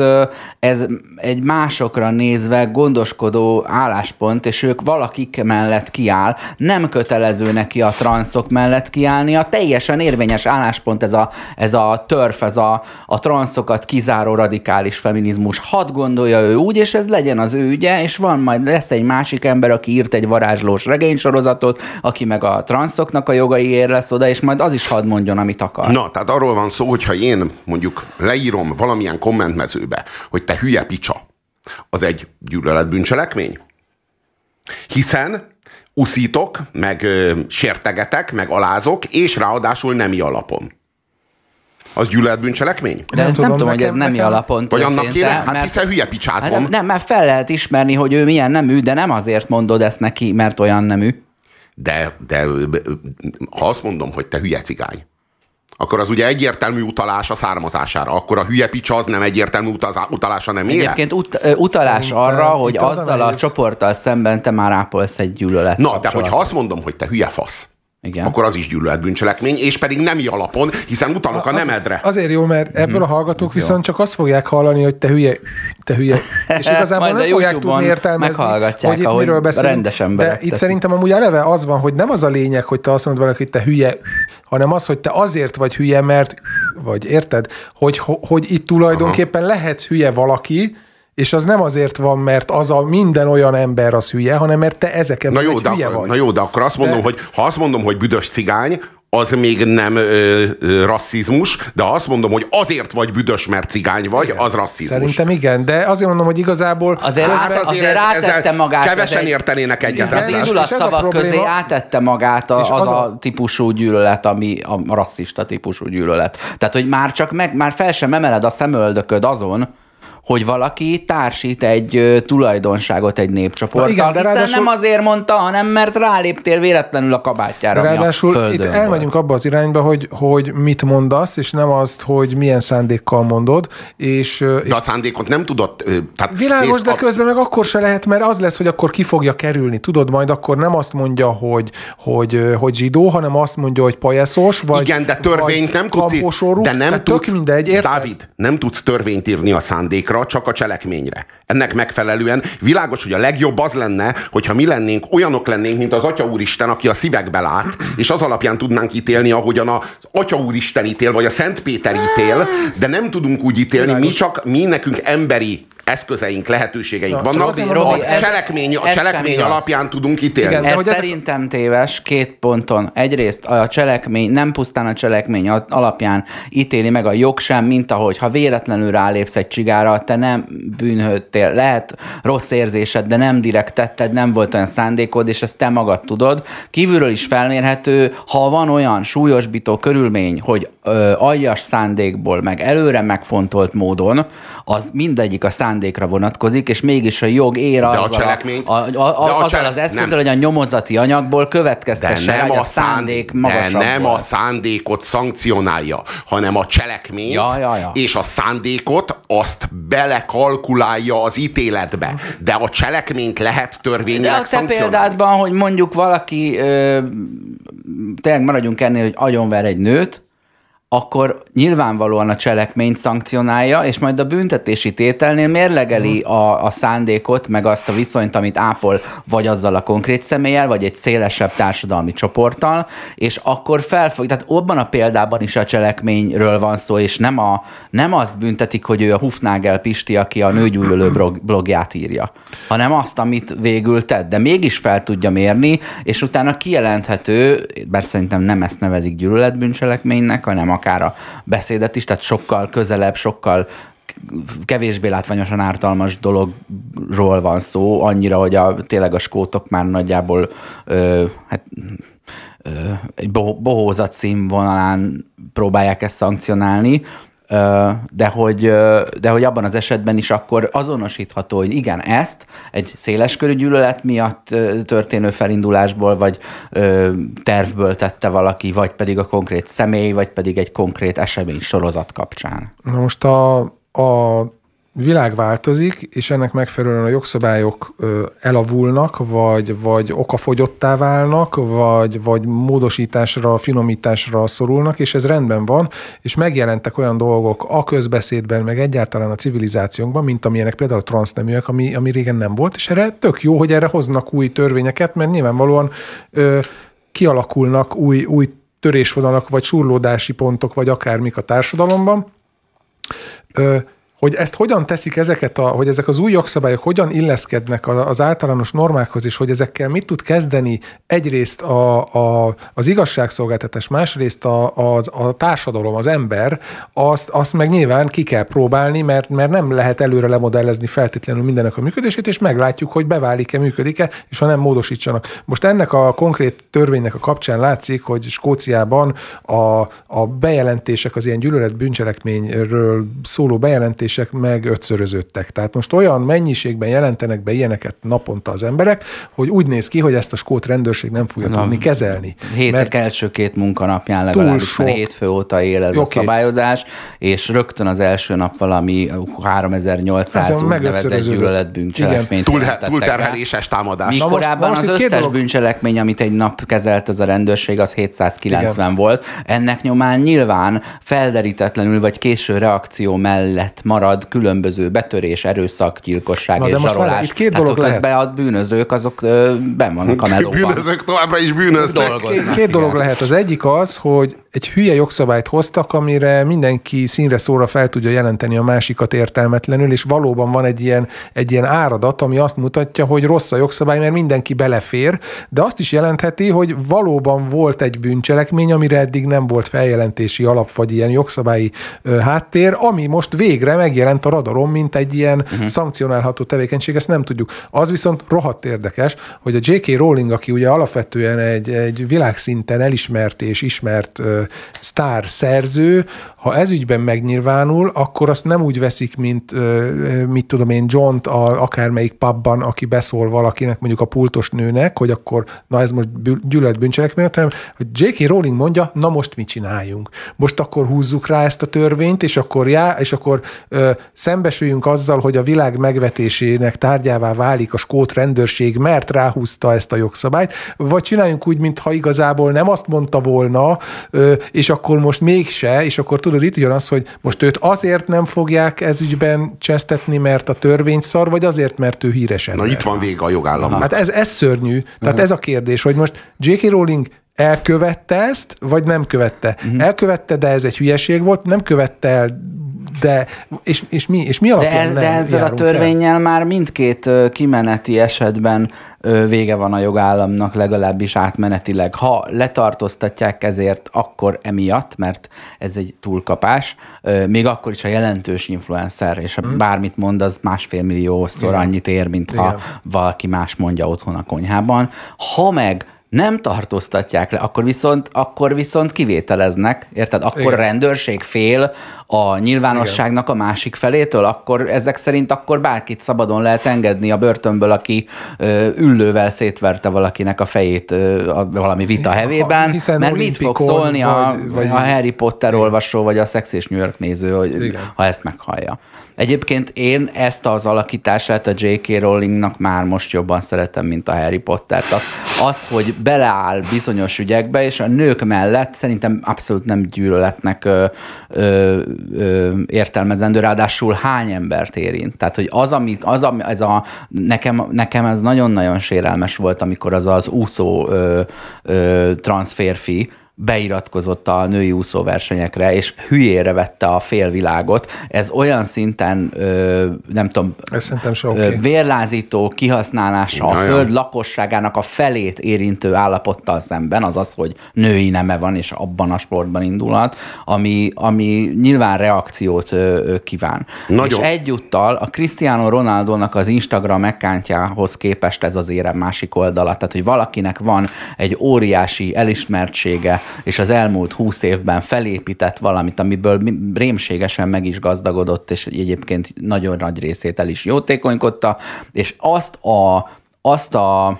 ez egy másokra nézve gondoskodó álláspont, és ők valakik mellett kiáll, nem kötelező neki a transzok mellett kiállni, a teljesen érvényes álláspont ez a, ez a törf, ez a, a transzokat kizáró radikális feminizmus. Hadd gondolja ő úgy, és ez legyen az ő ügye, és van majd lesz egy másik ember, aki írt egy varázslós regénysorozatot, aki meg a transzoknak a jogaiért lesz oda, és majd az is hadd mondjon, amit akar. Na, tehát arról van szó, hogyha én mondjuk leírom valamilyen kommentmezőbe, hogy te hülye picsa, az egy gyűlöletbűncselekmény. Hiszen uszítok, meg ö, sértegetek, meg alázok, és ráadásul nemi alapon. Az gyűlöletbűncselekmény? De nem tudom, nem tudom nekem, hogy ez nemi alapon történt. Vagy annak kéne? Hát mert, hiszen hülye picsázom. Hát nem, nem, mert fel lehet ismerni, hogy ő milyen nemű, de nem azért mondod ezt neki, mert olyan nemű. De, de ha azt mondom, hogy te hülye cigány, akkor az ugye egyértelmű utalás a származására. Akkor a hülye picsa az nem egyértelmű utalás a nemére. Egyébként ut- utalás Szerintem arra, hogy azzal az a csoporttal szemben te már ápolsz egy gyűlölet. Na, de hogyha azt mondom, hogy te hülye fasz, igen, akkor az is gyűlöletbűncselekmény, és pedig nemi alapon, hiszen utalok a, a nemedre. Azért jó, mert ebből mm-hmm. a hallgatók ez viszont jó. csak azt fogják hallani, hogy te hülye, te hülye. És igazából nem fogják tudni értelmezni, hogy itt miről beszélünk. De itt szerintem amúgy eleve az van, hogy nem az a lényeg, hogy te azt mondod valaki, hogy te hülye, hanem az, hogy te azért vagy hülye, mert vagy érted, hogy, hogy itt tulajdonképpen Aha. lehetsz hülye valaki, és az nem azért van, mert az a minden olyan ember az hülye, hanem mert te ezeken na jó, egy de hülye ak- vagy. Na jó, de akkor azt mondom, de... hogy ha azt mondom, hogy büdös cigány, az még nem ö, ö, rasszizmus, de ha azt mondom, hogy azért vagy büdös, mert cigány vagy, igen, az rasszizmus. Szerintem igen, de azért mondom, hogy igazából... Azért, hát azért, azért átette magát. Kevesen értenének egyet. Az indulatszavak közé átette magát a, az, az a típusú gyűlölet, ami a rasszista típusú gyűlölet. Tehát, hogy már csak meg, már fel sem emeled a szemöldököd azon, hogy valaki társít egy tulajdonságot egy népcsoporttal, igen, hiszen ráadásul... nem azért mondta, hanem mert ráléptél véletlenül a kabátjára. Ráadásul itt elmegyünk abba az irányba, hogy, hogy mit mondasz, és nem azt, hogy milyen szándékkal mondod. És, és... De a szándékot nem tudod... Tehát világos, nézd, de a... közben meg akkor se lehet, mert az lesz, hogy akkor ki fogja kerülni. Tudod, majd akkor nem azt mondja, hogy, hogy, hogy, hogy zsidó, hanem azt mondja, hogy pajeszos, vagy igen, de törvényt nem tudsz, de nem tehát tudsz, mindegy, érted? Dávid, nem tudsz törvényt írni a szándékra, csak a cselekményre. Ennek megfelelően világos, hogy a legjobb az lenne, hogyha mi lennénk, olyanok lennénk, mint az Atya Úristen, aki a szívekbe lát, és az alapján tudnánk ítélni, ahogyan az Atya Úristen ítél, vagy a Szent Péter ítél, de nem tudunk úgy ítélni, mi csak mi nekünk emberi eszközeink, lehetőségeink ja, vannak, Robi, Robi, a ez, cselekmény, a cselekmény alapján az. Tudunk ítélni. Igen, ez szerintem a... téves két ponton. Egyrészt a cselekmény, nem pusztán a cselekmény alapján ítéli meg a jog sem, mint ahogy ha véletlenül rálépsz egy csigára, te nem bűnhődtél, lehet rossz érzésed, de nem direkt tetted, nem volt olyan szándékod, és ezt te magad tudod. Kívülről is felmérhető, ha van olyan súlyosbító körülmény, hogy ö, aljas szándékból, meg előre megfontolt módon, az mindegyik a szándék vonatkozik, és mégis a jog ér azzal, a cselekmény, a, a, a, a, a azzal az eszközzel, hogy a nyomozati anyagból következtesse, hogy a szándék magasabb. De nem a szándékot szankcionálja, hanem a cselekményt, ja, ja, ja. és a szándékot azt belekalkulálja az ítéletbe. De a cselekményt lehet törvényileg szankcionálni. De a te példádban, hogy mondjuk valaki, ö, tényleg maradjunk ennél, hogy agyonver egy nőt, akkor nyilvánvalóan a cselekményt szankcionálja, és majd a büntetési tételnél mérlegeli a, a szándékot, meg azt a viszonyt, amit ápol, vagy azzal a konkrét személlyel, vagy egy szélesebb társadalmi csoporttal, és akkor felfog, tehát abban a példában is a cselekményről van szó, és nem, a, nem azt büntetik, hogy ő a Hufnagel Pisti, aki a nőgyűlölő blogját írja, hanem azt, amit végül tett, de mégis fel tudja mérni, és utána kijelenthető, bár szerintem nem ezt nevezik gyűlöletbűncselekménynek, hanem a akár a beszédet is, tehát sokkal közelebb, sokkal kevésbé látványosan ártalmas dologról van szó, annyira, hogy a, tényleg a skótok már nagyjából ö, hát, ö, egy bohózat színvonalán próbálják ezt szankcionálni, ö, de, hogy, ö, de hogy abban az esetben is akkor azonosítható, hogy igen, ezt egy széleskörű gyűlölet miatt történő felindulásból, vagy ö, tervből tette valaki, vagy pedig a konkrét személy, vagy pedig egy konkrét esemény sorozat kapcsán. Na most a A világ változik, és ennek megfelelően a jogszabályok elavulnak, vagy, vagy okafogyottá válnak, vagy, vagy módosításra, finomításra szorulnak, és ez rendben van, és megjelentek olyan dolgok a közbeszédben, meg egyáltalán a civilizációnkban, mint amilyenek például a transzneműek, ami, ami régen nem volt, és erre tök jó, hogy erre hoznak új törvényeket, mert nyilvánvalóan ö, kialakulnak új, új törésvonalak, vagy surlódási pontok, vagy akármik a társadalomban. Ö, hogy ezt hogyan teszik ezeket, a, hogy ezek az új jogszabályok hogyan illeszkednek az általános normákhoz, és hogy ezekkel mit tud kezdeni egyrészt a, a, az igazságszolgáltatás, másrészt a, a, a társadalom, az ember, azt, azt meg nyilván ki kell próbálni, mert, mert nem lehet előre lemodellezni feltétlenül mindennek a működését, és meglátjuk, hogy beválik-e, működik-e, és ha nem, módosítsanak. Most ennek a konkrét törvénynek a kapcsán látszik, hogy Skóciában a, a bejelentések, az ilyen gyűlölet bűncselekményről szóló bejelentések meg ötszöröződtek. Tehát most olyan mennyiségben jelentenek be ilyeneket naponta az emberek, hogy úgy néz ki, hogy ezt a skót rendőrség nem fogja tudni kezelni. Hétek első két munkanapján legalábbis már hétfő óta él ez okay. a szabályozás, és rögtön az első nap valami háromezer-nyolcszáz úgynevezett gyűlöletbűncselekményt. Túlterheléses támadás. Mikor korábban az összes bűncselekmény, amit egy nap kezelt ez a rendőrség, az hétszázkilencven igen. volt. Ennek nyomán nyilván felderítetlenül vagy késő reakció mellett marad különböző betörés, erőszak, gyilkosság na, és zsarolás. Itt két dolog lehet. Közben a bűnözők, azok benn vannak a melóban. Bűnözők továbbra is bűnöznek. Két, két dolog lehet. Az egyik az, hogy egy hülye jogszabályt hoztak, amire mindenki színre szóra fel tudja jelenteni a másikat értelmetlenül, és valóban van egy ilyen, egy ilyen áradat, ami azt mutatja, hogy rossz a jogszabály, mert mindenki belefér, de azt is jelentheti, hogy valóban volt egy bűncselekmény, amire eddig nem volt feljelentési alap, vagy ilyen jogszabályi háttér, ami most végre megjelent a radaron, mint egy ilyen uh-huh. szankcionálható tevékenység, ezt nem tudjuk. Az viszont rohadt érdekes, hogy a jé ká. Rowling, aki ugye alapvetően egy, egy világszinten elismert és ismert uh, sztár szerző, Ha ez ügyben megnyilvánul, akkor azt nem úgy veszik, mint mit tudom én, Johnt a, akármelyik pubban, aki beszól valakinek, mondjuk a pultos nőnek, hogy akkor na ez most gyűlöletbűncselekmény, hanem hogy J K. Rowling mondja, na most mit csináljunk? Most akkor húzzuk rá ezt a törvényt, és akkor, já, és akkor ö, szembesüljünk azzal, hogy a világ megvetésének tárgyává válik a skót rendőrség, mert ráhúzta ezt a jogszabályt, vagy csináljunk úgy, mintha igazából nem azt mondta volna, ö, és akkor most mégse, és akkor tudod, itt ugyanaz, hogy most őt azért nem fogják ezügyben csesztetni, mert a törvény szar, vagy azért, mert ő híres ember. Na itt van vége a jogállamnak. Hát ez, ez szörnyű. Uh-huh. Tehát ez a kérdés, hogy most J K. Rowling elkövette ezt, vagy nem követte? Uh-huh. Elkövette, de ez egy hülyeség volt, nem követte el, de és, és mi, és mi alapján de, nem de ezzel a törvénnyel el? Már mindkét kimeneti esetben vége van a jogállamnak, legalábbis átmenetileg. Ha letartóztatják ezért, akkor emiatt, mert ez egy túlkapás, még akkor is a jelentős influencer, és hmm. bármit mond, az másfél milliószor annyit ér, mint ha valaki más mondja otthon a konyhában. Ha meg nem tartóztatják le, akkor viszont, akkor viszont kivételeznek, érted? Akkor igen. Rendőrség fél a nyilvánosságnak igen. a másik felétől, akkor ezek szerint akkor bárkit szabadon lehet engedni a börtönből, aki ö, üllővel szétverte valakinek a fejét ö, a, valami vita hevében, ha, mert mit fog szólni vagy, a, vagy a Harry Potter igen. olvasó, vagy a Szex és New York néző, hogy, igen. ha ezt meghallja. Egyébként én ezt az alakítását a J K. Rowlingnak már most jobban szeretem, mint a Harry Pottert. Az, az, hogy beleáll bizonyos ügyekbe, és a nők mellett szerintem abszolút nem gyűlöletnek ö, ö, ö, értelmezendő, ráadásul hány embert érint. Tehát, hogy az, ami, az, ami ez a, nekem, nekem ez nagyon-nagyon sérelmes volt, amikor az az úszó ö, ö, transzférfi beiratkozott a női úszóversenyekre, és hülyére vette a félvilágot. Ez olyan szinten, nem tudom, okay. vérlázító kihasználása ja, a föld ja. lakosságának a felét érintő állapottal szemben, az az, hogy női neme van, és abban a sportban indulhat, ami, ami nyilván reakciót kíván. Nagyon. És egyúttal a Cristiano Ronaldónak az Instagram accountjához képest ez az érem másik oldala. Tehát, hogy valakinek van egy óriási elismertsége, és az elmúlt húsz évben felépített valamit, amiből rémségesen meg is gazdagodott, és egyébként nagyon nagy részét el is jótékonykodta, és azt a, azt a,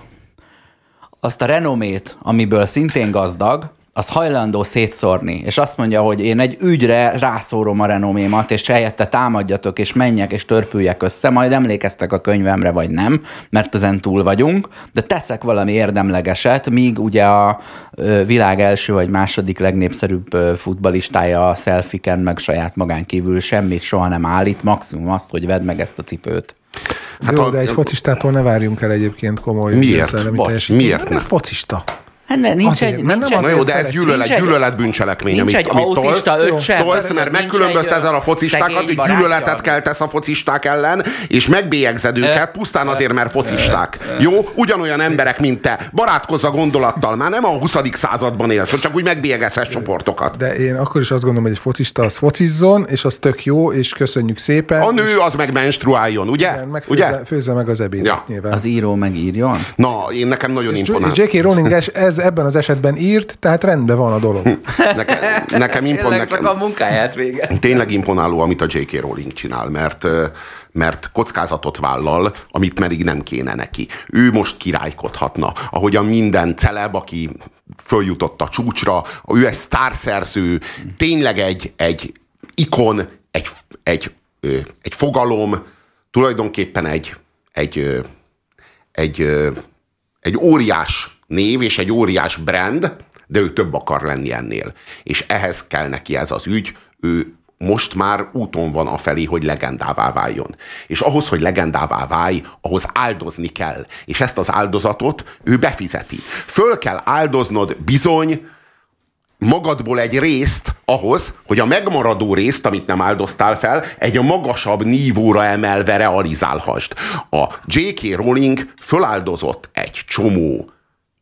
azt a renomét, amiből szintén gazdag, az hajlandó szétszórni, és azt mondja, hogy én egy ügyre rászórom a renomémat, és helyette támadjatok, és menjek, és törpüljek össze, majd emlékeztek a könyvemre, vagy nem, mert ezen túl vagyunk, de teszek valami érdemlegeset, míg ugye a világ első vagy második legnépszerűbb futballistája a selfieken, meg saját magán kívül semmit soha nem állít, maximum azt, hogy vedd meg ezt a cipőt. Hát jó, a... de egy focistától ne várjunk el egyébként komoly. Miért? Bocs, miért nem? Focista. Ne, nincs azért, egy, nincs egy, jó, de ez gyűlölet, gyűlöletbűncselekmény, amit, amit tolsz, tolsz, mert megkülönbözteted a focistákat, hogy gyűlöletet keltesz a focisták ellen, és megbélyegzed őket pusztán azért, mert focisták. Jó? Ugyanolyan emberek, mint te. Barátkozz a gondolattal, már nem a huszadik században élsz, csak úgy megbélyegezhess csoportokat. De én akkor is azt gondolom, hogy egy focista az focizzon, és az tök jó, és köszönjük szépen. A nő az meg menstruáljon, ugye? Igen, meg főzze, ugye? Főzze meg az ebédet ja. nyilván. Az író megírjon? Na, én nekem nagyon imponál. J K. Rowling ez ebben az esetben írt, tehát rendben van a dolog. Nekem, nekem impon, nekem, a munkáját végez. Tényleg imponáló, amit a J K. Rowling csinál, mert, mert kockázatot vállal, amit pedig nem kéne neki. Ő most királykodhatna, ahogyan minden celeb, aki följutott a csúcsra, ő egy sztárszerző, tényleg egy, egy ikon, egy, egy, egy fogalom, tulajdonképpen egy, egy, egy, egy óriás név és egy óriás brand, de ő több akar lenni ennél. És ehhez kell neki ez az ügy, ő most már úton van afelé, hogy legendává váljon. És ahhoz, hogy legendává válj, ahhoz áldozni kell. És ezt az áldozatot ő befizeti. Föl kell áldoznod bizony magadból egy részt ahhoz, hogy a megmaradó részt, amit nem áldoztál fel, egy a magasabb nívóra emelve realizálhassd. A J K. Rowling föláldozott egy csomó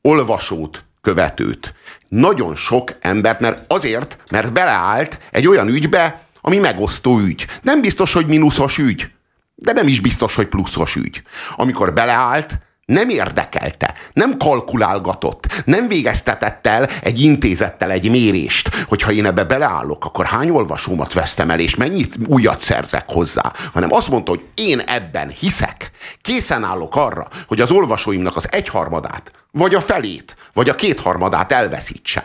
olvasót, követőt. Nagyon sok embert, mert azért, mert beleállt egy olyan ügybe, ami megosztó ügy. Nem biztos, hogy mínuszos ügy, de nem is biztos, hogy pluszos ügy. Amikor beleállt, Nem érdekelte, nem kalkulálgatott, nem végeztetett el egy intézettel egy mérést, hogyha én ebbe beleállok, akkor hány olvasómat vesztem el, és mennyit újat szerzek hozzá, hanem azt mondta, hogy én ebben hiszek, készen állok arra, hogy az olvasóimnak az egyharmadát, vagy a felét, vagy a kétharmadát elveszítsem.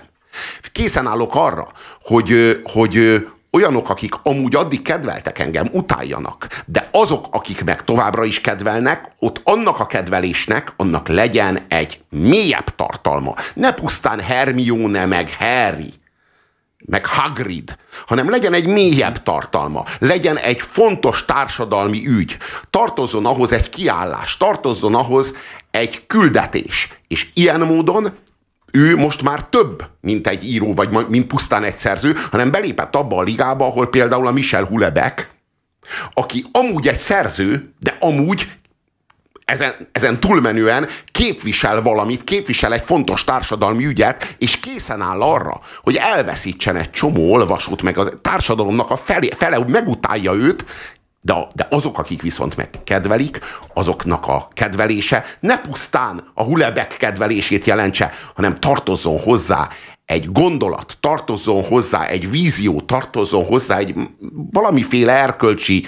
Készen állok arra, hogy, hogy olyanok, akik amúgy addig kedveltek engem, utáljanak. De azok, akik meg továbbra is kedvelnek, ott annak a kedvelésnek, annak legyen egy mélyebb tartalma. Ne pusztán Hermione, meg Harry, meg Hagrid, hanem legyen egy mélyebb tartalma, legyen egy fontos társadalmi ügy. Tartozzon ahhoz egy kiállás, tartozzon ahhoz egy küldetés. És ilyen módon ő most már több, mint egy író, vagy mint pusztán egy szerző, hanem belépett abba a ligába, ahol például a Michel Houellebecq, aki amúgy egy szerző, de amúgy ezen, ezen túlmenően képvisel valamit, képvisel egy fontos társadalmi ügyet, és készen áll arra, hogy elveszítsen egy csomó olvasót, meg a társadalomnak a felé, fele megutálja őt, de, de azok, akik viszont megkedvelik, azoknak a kedvelése ne pusztán a Houellebecq kedvelését jelentse, hanem tartozzon hozzá egy gondolat, tartozzon hozzá egy vízió, tartozzon hozzá egy valamiféle erkölcsi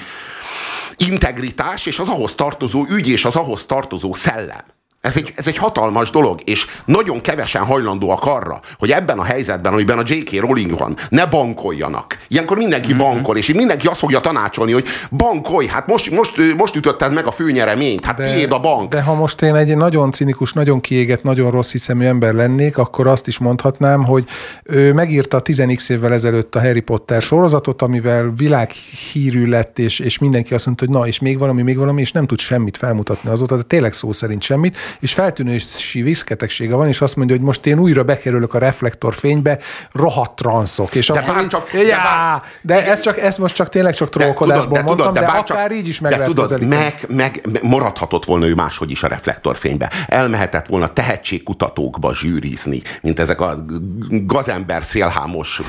integritás, és az ahhoz tartozó ügy, és az ahhoz tartozó szellem. Ez egy, ez egy hatalmas dolog, és nagyon kevesen hajlandóak arra, hogy ebben a helyzetben, amiben a J K. Rowling van, ne bankoljanak. Ilyenkor mindenki bankol, és mindenki azt fogja tanácsolni, hogy bankolj, hát most, most, most ütötted meg a főnyereményt, hát de, tiéd a bank. De ha most én egy nagyon cinikus, nagyon kiégett, nagyon rossz hiszemű ember lennék, akkor azt is mondhatnám, hogy ő megírta tíz x évvel ezelőtt a Harry Potter sorozatot, amivel világhírű lett, és, és mindenki azt mondta, hogy na, és még valami, még valami, és nem tud semmit felmutatni azóta, de tényleg szó szerint semmit, és feltűnési vízketegsége van, és azt mondja, hogy most én újra bekerülök a reflektorfénybe, rohadt transzok. És de bár csak... Így, de já, bár, de ez, csak, ez most csak tényleg csak trollkodásból mondtam, de, de akár csak, így is meg de lehet tudod, meg, meg, meg maradhatott volna ő máshogy is a reflektorfénybe. Elmehetett volna tehetségkutatókba zsűrizni, mint ezek a gazember szélhámos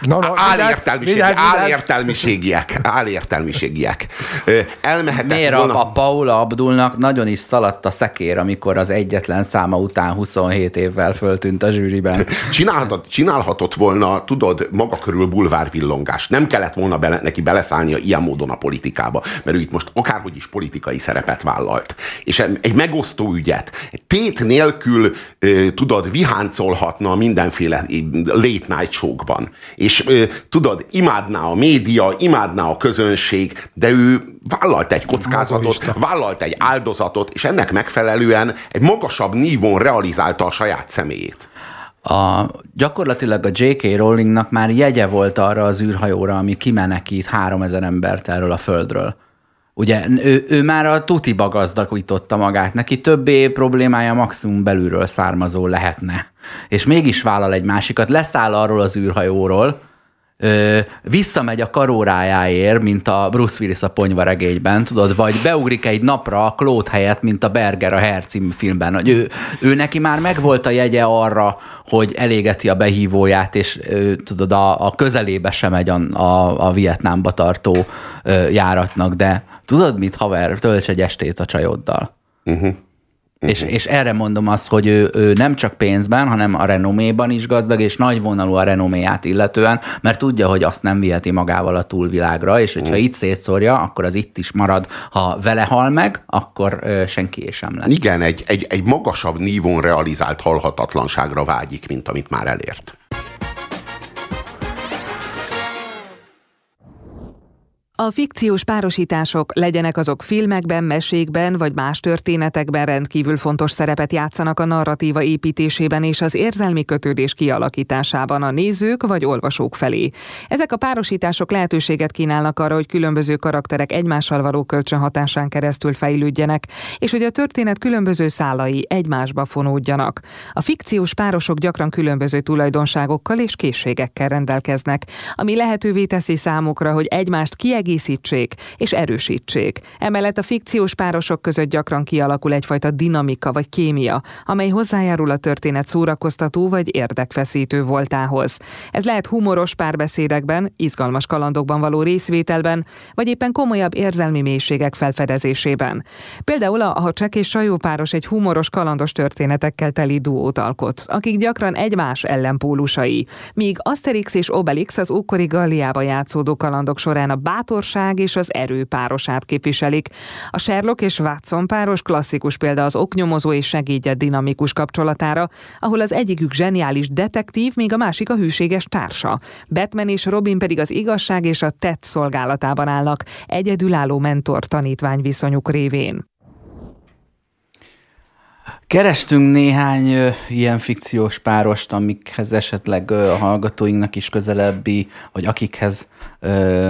na, na, álértelmiségi, mindjárt, álértelmiségiek. Álértelmiségiek. Elmehetett Mér volna... a Paula Abdulnak nagyon is szaladt a szek kér, amikor az egyetlen száma után huszonhét évvel föltűnt a zsűriben. Csinálhatott, csinálhatott volna, tudod, maga körül bulvárvillongás. Nem kellett volna bele, neki beleszállnia ilyen módon a politikába, mert ő itt most akárhogy is politikai szerepet vállalt. És egy megosztó ügyet, tét nélkül, tudod, viháncolhatna mindenféle late night show-kban. És tudod, imádná a média, imádná a közönség, de ő vállalt egy kockázatot, vállalt egy áldozatot, és ennek megfelelően egy magasabb nívón realizálta a saját személyét. A, gyakorlatilag a J K. Rowlingnak már jegye volt arra az űrhajóra, ami kimenekít háromezer embert erről a földről. Ugye ő, ő már a tutiba gazdagította magát, neki többé problémája maximum belülről származó lehetne. És mégis vállal egy másikat, leszáll arról az űrhajóról, Ö, visszamegy a karórájáért, mint a Bruce Willis a Ponyvaregényben, tudod, vagy beugrik egy napra a Claude helyett, mint a Berger a Herr című filmben, hogy ő, ő neki már megvolt a jegye arra, hogy elégeti a behívóját, és ő, tudod, a, a közelébe sem megy a, a, a Vietnámba tartó ö, járatnak, de tudod mit, haver, tölts egy estét a csajoddal. Uh-huh. Uh-huh. És, és erre mondom azt, hogy ő, ő nem csak pénzben, hanem a renoméban is gazdag, és nagyvonalú a renoméját illetően, mert tudja, hogy azt nem viheti magával a túlvilágra, és hogyha uh-huh. itt szétszórja, akkor az itt is marad. Ha vele hal meg, akkor uh, senki sem lesz. Igen, egy, egy, egy magasabb nívón realizált halhatatlanságra vágyik, mint amit már elért. A fikciós párosítások, legyenek azok filmekben, mesékben vagy más történetekben rendkívül fontos szerepet játszanak a narratíva építésében és az érzelmi kötődés kialakításában a nézők vagy olvasók felé. Ezek a párosítások lehetőséget kínálnak arra, hogy különböző karakterek egymással való kölcsönhatásán keresztül fejlődjenek, és hogy a történet különböző szálai egymásba fonódjanak. A fikciós párosok gyakran különböző tulajdonságokkal és készségekkel rendelkeznek, ami lehetővé teszi számukra, hogy egymást kiegészítsék, egészítsék és erősítsék. Emellett a fikciós párosok között gyakran kialakul egyfajta dinamika vagy kémia, amely hozzájárul a történet szórakoztató vagy érdekfeszítő voltához. Ez lehet humoros párbeszédekben, izgalmas kalandokban való részvételben, vagy éppen komolyabb érzelmi mélységek felfedezésében. Például a Hacsek és Sajó páros egy humoros kalandos történetekkel teli duót alkot, akik gyakran egymás ellenpólusai, míg Asterix és Obelix az ókori Galliába játszódó kalandok során a bátorság és az erő párosát képviselik. A Sherlock és Watson páros klasszikus példa az oknyomozó és segédje dinamikus kapcsolatára, ahol az egyikük zseniális detektív, míg a másik a hűséges társa. Batman és Robin pedig az igazság és a tett szolgálatában állnak, egyedülálló mentor-tanítvány viszonyuk révén. Kerestünk néhány ö, ilyen fikciós párost, amikhez esetleg ö, a hallgatóinknak is közelebbi, vagy akikhez, ö,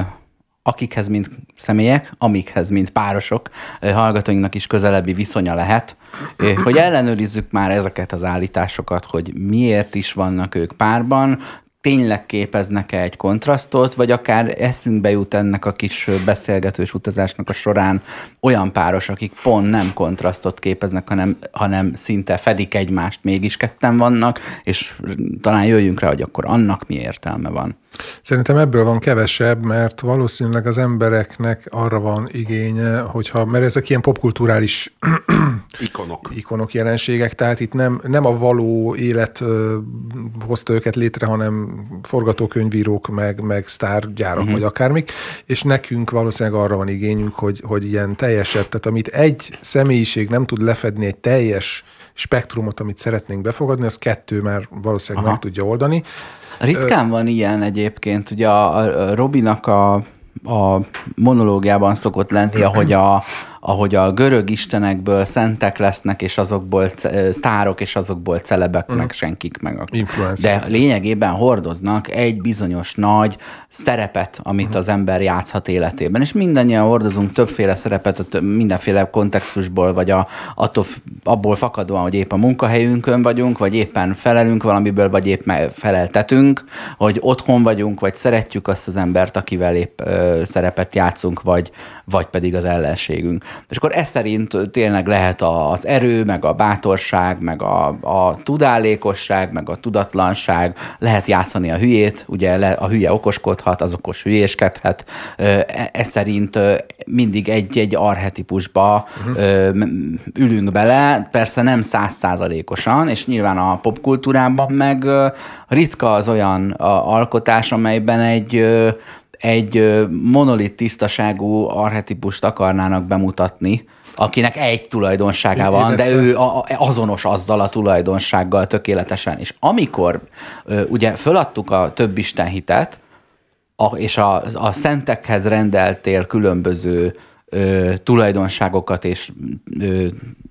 akikhez mint személyek, amikhez mint párosok, ö, hallgatóinknak is közelebbi viszonya lehet. Ö, hogy ellenőrizzük már ezeket az állításokat, hogy miért is vannak ők párban, tényleg képeznek-e egy kontrasztot, vagy akár eszünkbe jut ennek a kis beszélgetős utazásnak a során olyan páros, akik pont nem kontrasztot képeznek, hanem, hanem szinte fedik egymást, mégis ketten vannak, és talán jöjjünk rá, hogy akkor annak mi értelme van. Szerintem ebből van kevesebb, mert valószínűleg az embereknek arra van igénye, hogyha, mert ezek ilyen popkulturális ikonok. ikonok jelenségek, tehát itt nem, nem a való élet hozta őket létre, hanem forgatókönyvírók, meg, meg sztárgyárak, uh-huh. vagy akármik, és nekünk valószínűleg arra van igényünk, hogy, hogy ilyen teljesebb, tehát amit egy személyiség nem tud lefedni, egy teljes spektrumot, amit szeretnénk befogadni, az kettő már valószínűleg Aha. meg tudja oldani. Ritkán van ilyen egyébként, ugye a, a Robinak a, a monológiában szokott lenni, ahogy a, ahogy a görög istenekből szentek lesznek, és azokból sztárok, és azokból celebek, meg senkik, meg de lényegében hordoznak egy bizonyos nagy szerepet, amit az ember játszhat életében, és mindannyian hordozunk többféle szerepet, mindenféle kontextusból, vagy a, attól, abból fakadóan, hogy épp a munkahelyünkön vagyunk, vagy éppen felelünk valamiből, vagy épp feleltetünk, hogy otthon vagyunk, vagy szeretjük azt az embert, akivel épp ö, szerepet játszunk, vagy, vagy pedig az ellenségünk. És akkor ez szerint tényleg lehet az erő, meg a bátorság, meg a, a tudálékosság, meg a tudatlanság, lehet játszani a hülyét, ugye a hülye okoskodhat, az okos hülyéskedhet. Ez szerint mindig egy-egy archetípusba uh-huh. ülünk bele, persze nem százszázalékosan, és nyilván a popkultúrában meg ritka az olyan alkotás, amelyben egy... egy monolit tisztaságú archetipust akarnának bemutatni, akinek egy tulajdonsága van, illetve... de ő a, azonos azzal a tulajdonsággal tökéletesen. És amikor ugye föladtuk a több Isten hitet, a, és a, a szentekhez rendeltél különböző ö, tulajdonságokat és ö,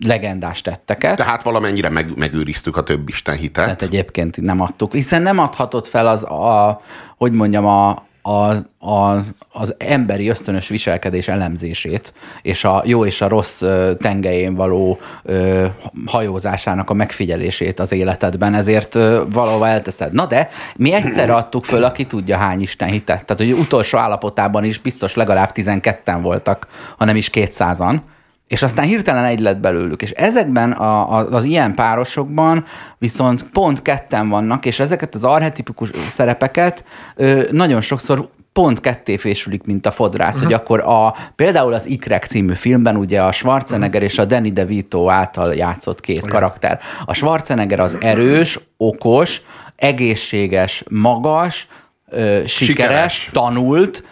legendás tetteket. Tehát valamennyire meg, megőriztük a több Isten hitet. Tehát egyébként nem adtuk, hiszen nem adhatott fel az, a, hogy mondjam, a A, a, az emberi ösztönös viselkedés elemzését, és a jó és a rossz tengelyén való ö, hajózásának a megfigyelését az életedben, ezért ö, valahol elteszed. Na de, mi egyszer adtuk föl, aki tudja hány Isten hitet. Tehát, hogy utolsó állapotában is biztos legalább tizenketten voltak, hanem is kétszázan. És aztán hirtelen egy lett belőlük. És ezekben a, a, az ilyen párosokban viszont pont ketten vannak, és ezeket az archetipikus szerepeket ö, nagyon sokszor pont ketté fésülik, mint a fodrász, uh-huh. hogy akkor a, például az Ikrek című filmben ugye a Schwarzenegger és a Danny DeVito által játszott két uh-huh. karakter. A Schwarzenegger az erős, okos, egészséges, magas, ö, sikeres, sikeres, tanult,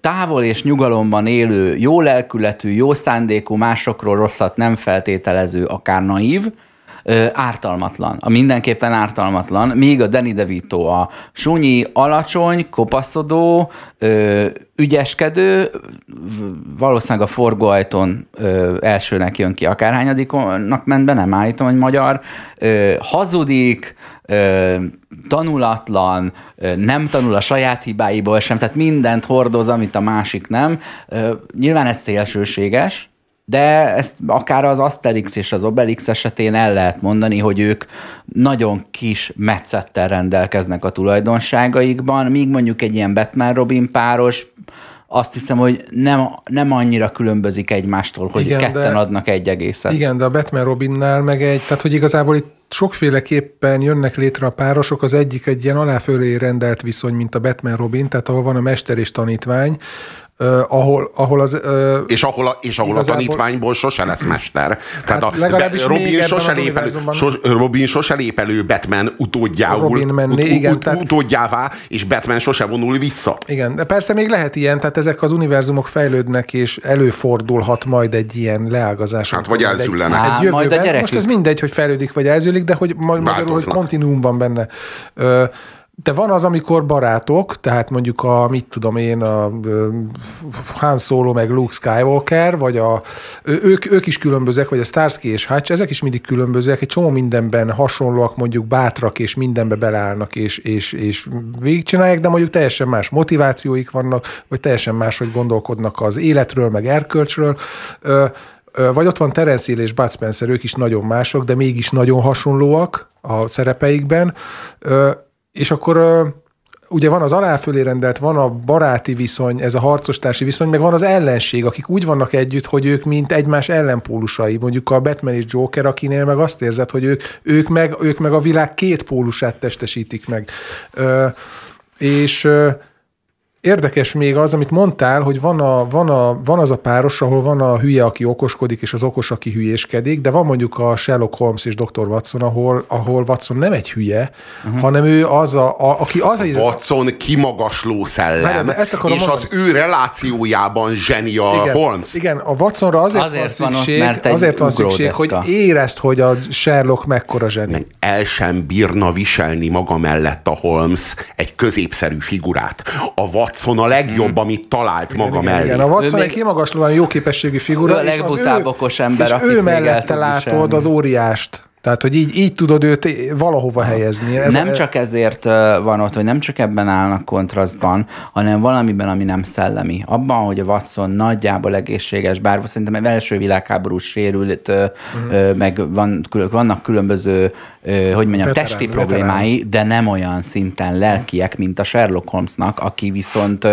távol és nyugalomban élő, jó lelkületű, jó szándékú, másokról rosszat nem feltételező, akár naív, ártalmatlan. A mindenképpen ártalmatlan, míg a Danny DeVito a sunyi, alacsony, kopaszodó, ügyeskedő, valószínűleg a forgóajtón elsőnek jön ki, akárhányadiknak ment be, nem állítom, hogy magyar, hazudik, tanulatlan, nem tanul a saját hibáiból sem, tehát mindent hordoz, amit a másik nem. Nyilván ez szélsőséges, de ezt akár az Asterix és az Obelix esetén el lehet mondani, hogy ők nagyon kis metszettel rendelkeznek a tulajdonságaikban, míg mondjuk egy ilyen Batman-Robin páros azt hiszem, hogy nem, nem annyira különbözik egymástól, hogy igen, ketten de, adnak egy egészet. Igen, de a Batman Robinnál meg egy, tehát hogy igazából itt sokféleképpen jönnek létre a párosok, az egyik egy ilyen aláfölé rendelt viszony, mint a Batman Robin, tehát ahol van a mester és tanítvány, Uh, ahol, ahol az... Uh, és ahol a, és ahol igazából... a tanítványból sose lesz mester. Tehát hát a be, Robin, sose lép elő, sos, Robin sose lép elő Batman utódjául, Robin menné, ut, igen, ut, tehát... utódjává, és Batman sose vonul vissza. Igen, de persze még lehet ilyen, tehát ezek az univerzumok fejlődnek, és előfordulhat majd egy ilyen leágazás. Hát vagy elzüllenek. Egy, egy jövőben, majd most ez mindegy, hogy fejlődik, vagy elzülik, de hogy majd magyarul, hogy kontinuum van benne. Uh, De van az, amikor barátok, tehát mondjuk a, mit tudom én, a Han Solo meg Luke Skywalker, vagy a, ők, ők is különbözőek, vagy a Starsky és Hutch, ezek is mindig különbözőek, egy csomó mindenben hasonlóak, mondjuk bátrak, és mindenbe beleállnak, és, és, és végigcsinálják, de mondjuk teljesen más motivációik vannak, vagy teljesen más, hogy gondolkodnak az életről, meg erkölcsről. Vagy ott van Terence Hill és Bud Spencer, ők is nagyon mások, de mégis nagyon hasonlóak a szerepeikben. És akkor ugye van az aláfölé rendelt, van a baráti viszony, ez a harcostársi viszony, meg van az ellenség, akik úgy vannak együtt, hogy ők mint egymás ellenpólusai. Mondjuk a Batman és Joker, akinél meg azt érzed, hogy ők, ők, meg, ők meg a világ két pólusát testesítik meg. Ö, és ö, érdekes még az, amit mondtál, hogy van, a, van, a, van az a páros, ahol van a hülye, aki okoskodik, és az okos, aki hülyéskedik, de van mondjuk a Sherlock Holmes és doktor Watson, ahol, ahol Watson nem egy hülye, uh-huh. hanem ő az, a, a, aki az... A Watson a... kimagasló szellem, de, de és mondani. Az ő relációjában zseni a igen, Holmes. Igen, a Watsonra azért, azért van szükség, van ott, azért van szükség hogy érezd, hogy a Sherlock mekkora zseni. Meg el sem bírna viselni maga mellett a Holmes egy középszerű figurát. A Watson Watson a legjobb, hmm. amit talált igen, maga igen, mellé. Igen, a Watson egy kimagaslóan jó képességű figura, és az ő, okos ember, és ő mellette látod az óriást. Tehát, hogy így, így tudod őt valahova helyezni. Ez nem a... csak ezért van ott, hogy nem csak ebben állnak kontrasztban, hanem valamiben, ami nem szellemi. Abban, hogy a Watson nagyjából egészséges, bár szerintem egy első világháborús sérült, uh-huh. meg van, vannak különböző, hogy mondjam, veterán, testi problémái, veterán. De nem olyan szinten lelkiek, mint a Sherlock Holmesnak, aki viszont...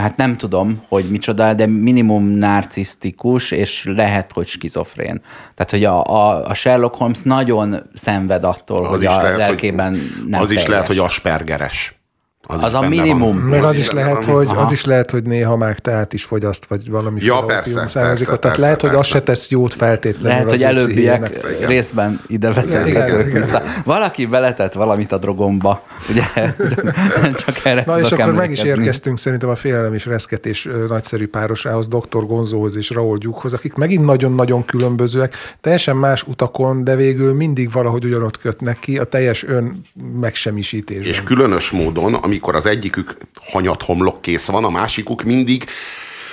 hát nem tudom, hogy micsoda, de minimum narcisztikus, és lehet, hogy skizofrén. Tehát, hogy a, a, a Sherlock Holmes nagyon szenved attól, az hogy a lehet, lelkében hogy, nem Az teljes. Is lehet, hogy aspergeres. Az, az a minimum. Meg az is lehet, hogy aha. az is lehet, hogy néha már teát is fogyaszt, vagy valami ja, persze, persze, tehát persze, lehet, persze. hogy az se tesz jót feltétlenül. Lehet, hogy előbbiek részben ide beszélgetők vissza. Valaki beletett valamit a drogomba, ugye? Csak, csak erre na, és akkor meg is érkeztünk szerintem a félelem és reszketés nagyszerű párosához, doktor Gonzóhoz és Raoul Gyukhoz, akik megint nagyon-nagyon különbözőek, teljesen más utakon, de végül mindig valahogy ugyanott kötnek ki a teljes ön megsemmisítésben. És különös módon, ami amikor az egyikük hanyathomlok kész van, a másikuk mindig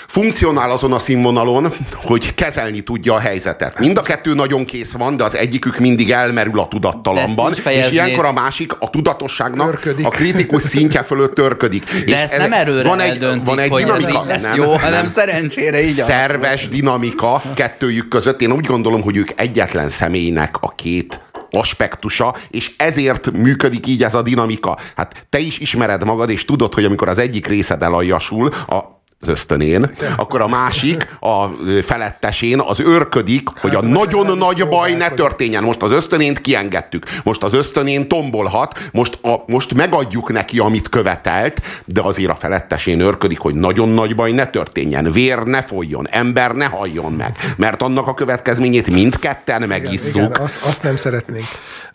funkcionál azon a színvonalon, hogy kezelni tudja a helyzetet. Mind a kettő nagyon kész van, de az egyikük mindig elmerül a tudattalamban, és ilyenkor a másik a tudatosságnak örködik. A kritikus szintje fölött törködik. De és ezt ez nem erőre van egy, van egy hogy dinamika. Ez nem, jó, hanem nem. Szerencsére így szerves az. Dinamika kettőjük között. Én úgy gondolom, hogy ők egyetlen személynek a két aspektusa, és ezért működik így ez a dinamika. Hát te is ismered magad, és tudod, hogy amikor az egyik részed elajjasul, a az ösztönén, akkor a másik, a felettesén az őrködik, hogy a nagyon nagy baj ne történjen. Most az ösztönént kiengedtük, most az ösztönén tombolhat, most, a, most megadjuk neki, amit követelt, de azért a felettesén őrködik, hogy nagyon nagy baj ne történjen, vér ne folyjon, ember ne halljon meg, mert annak a következményét mindketten megisszuk. Igen, igen, azt, azt nem szeretnénk.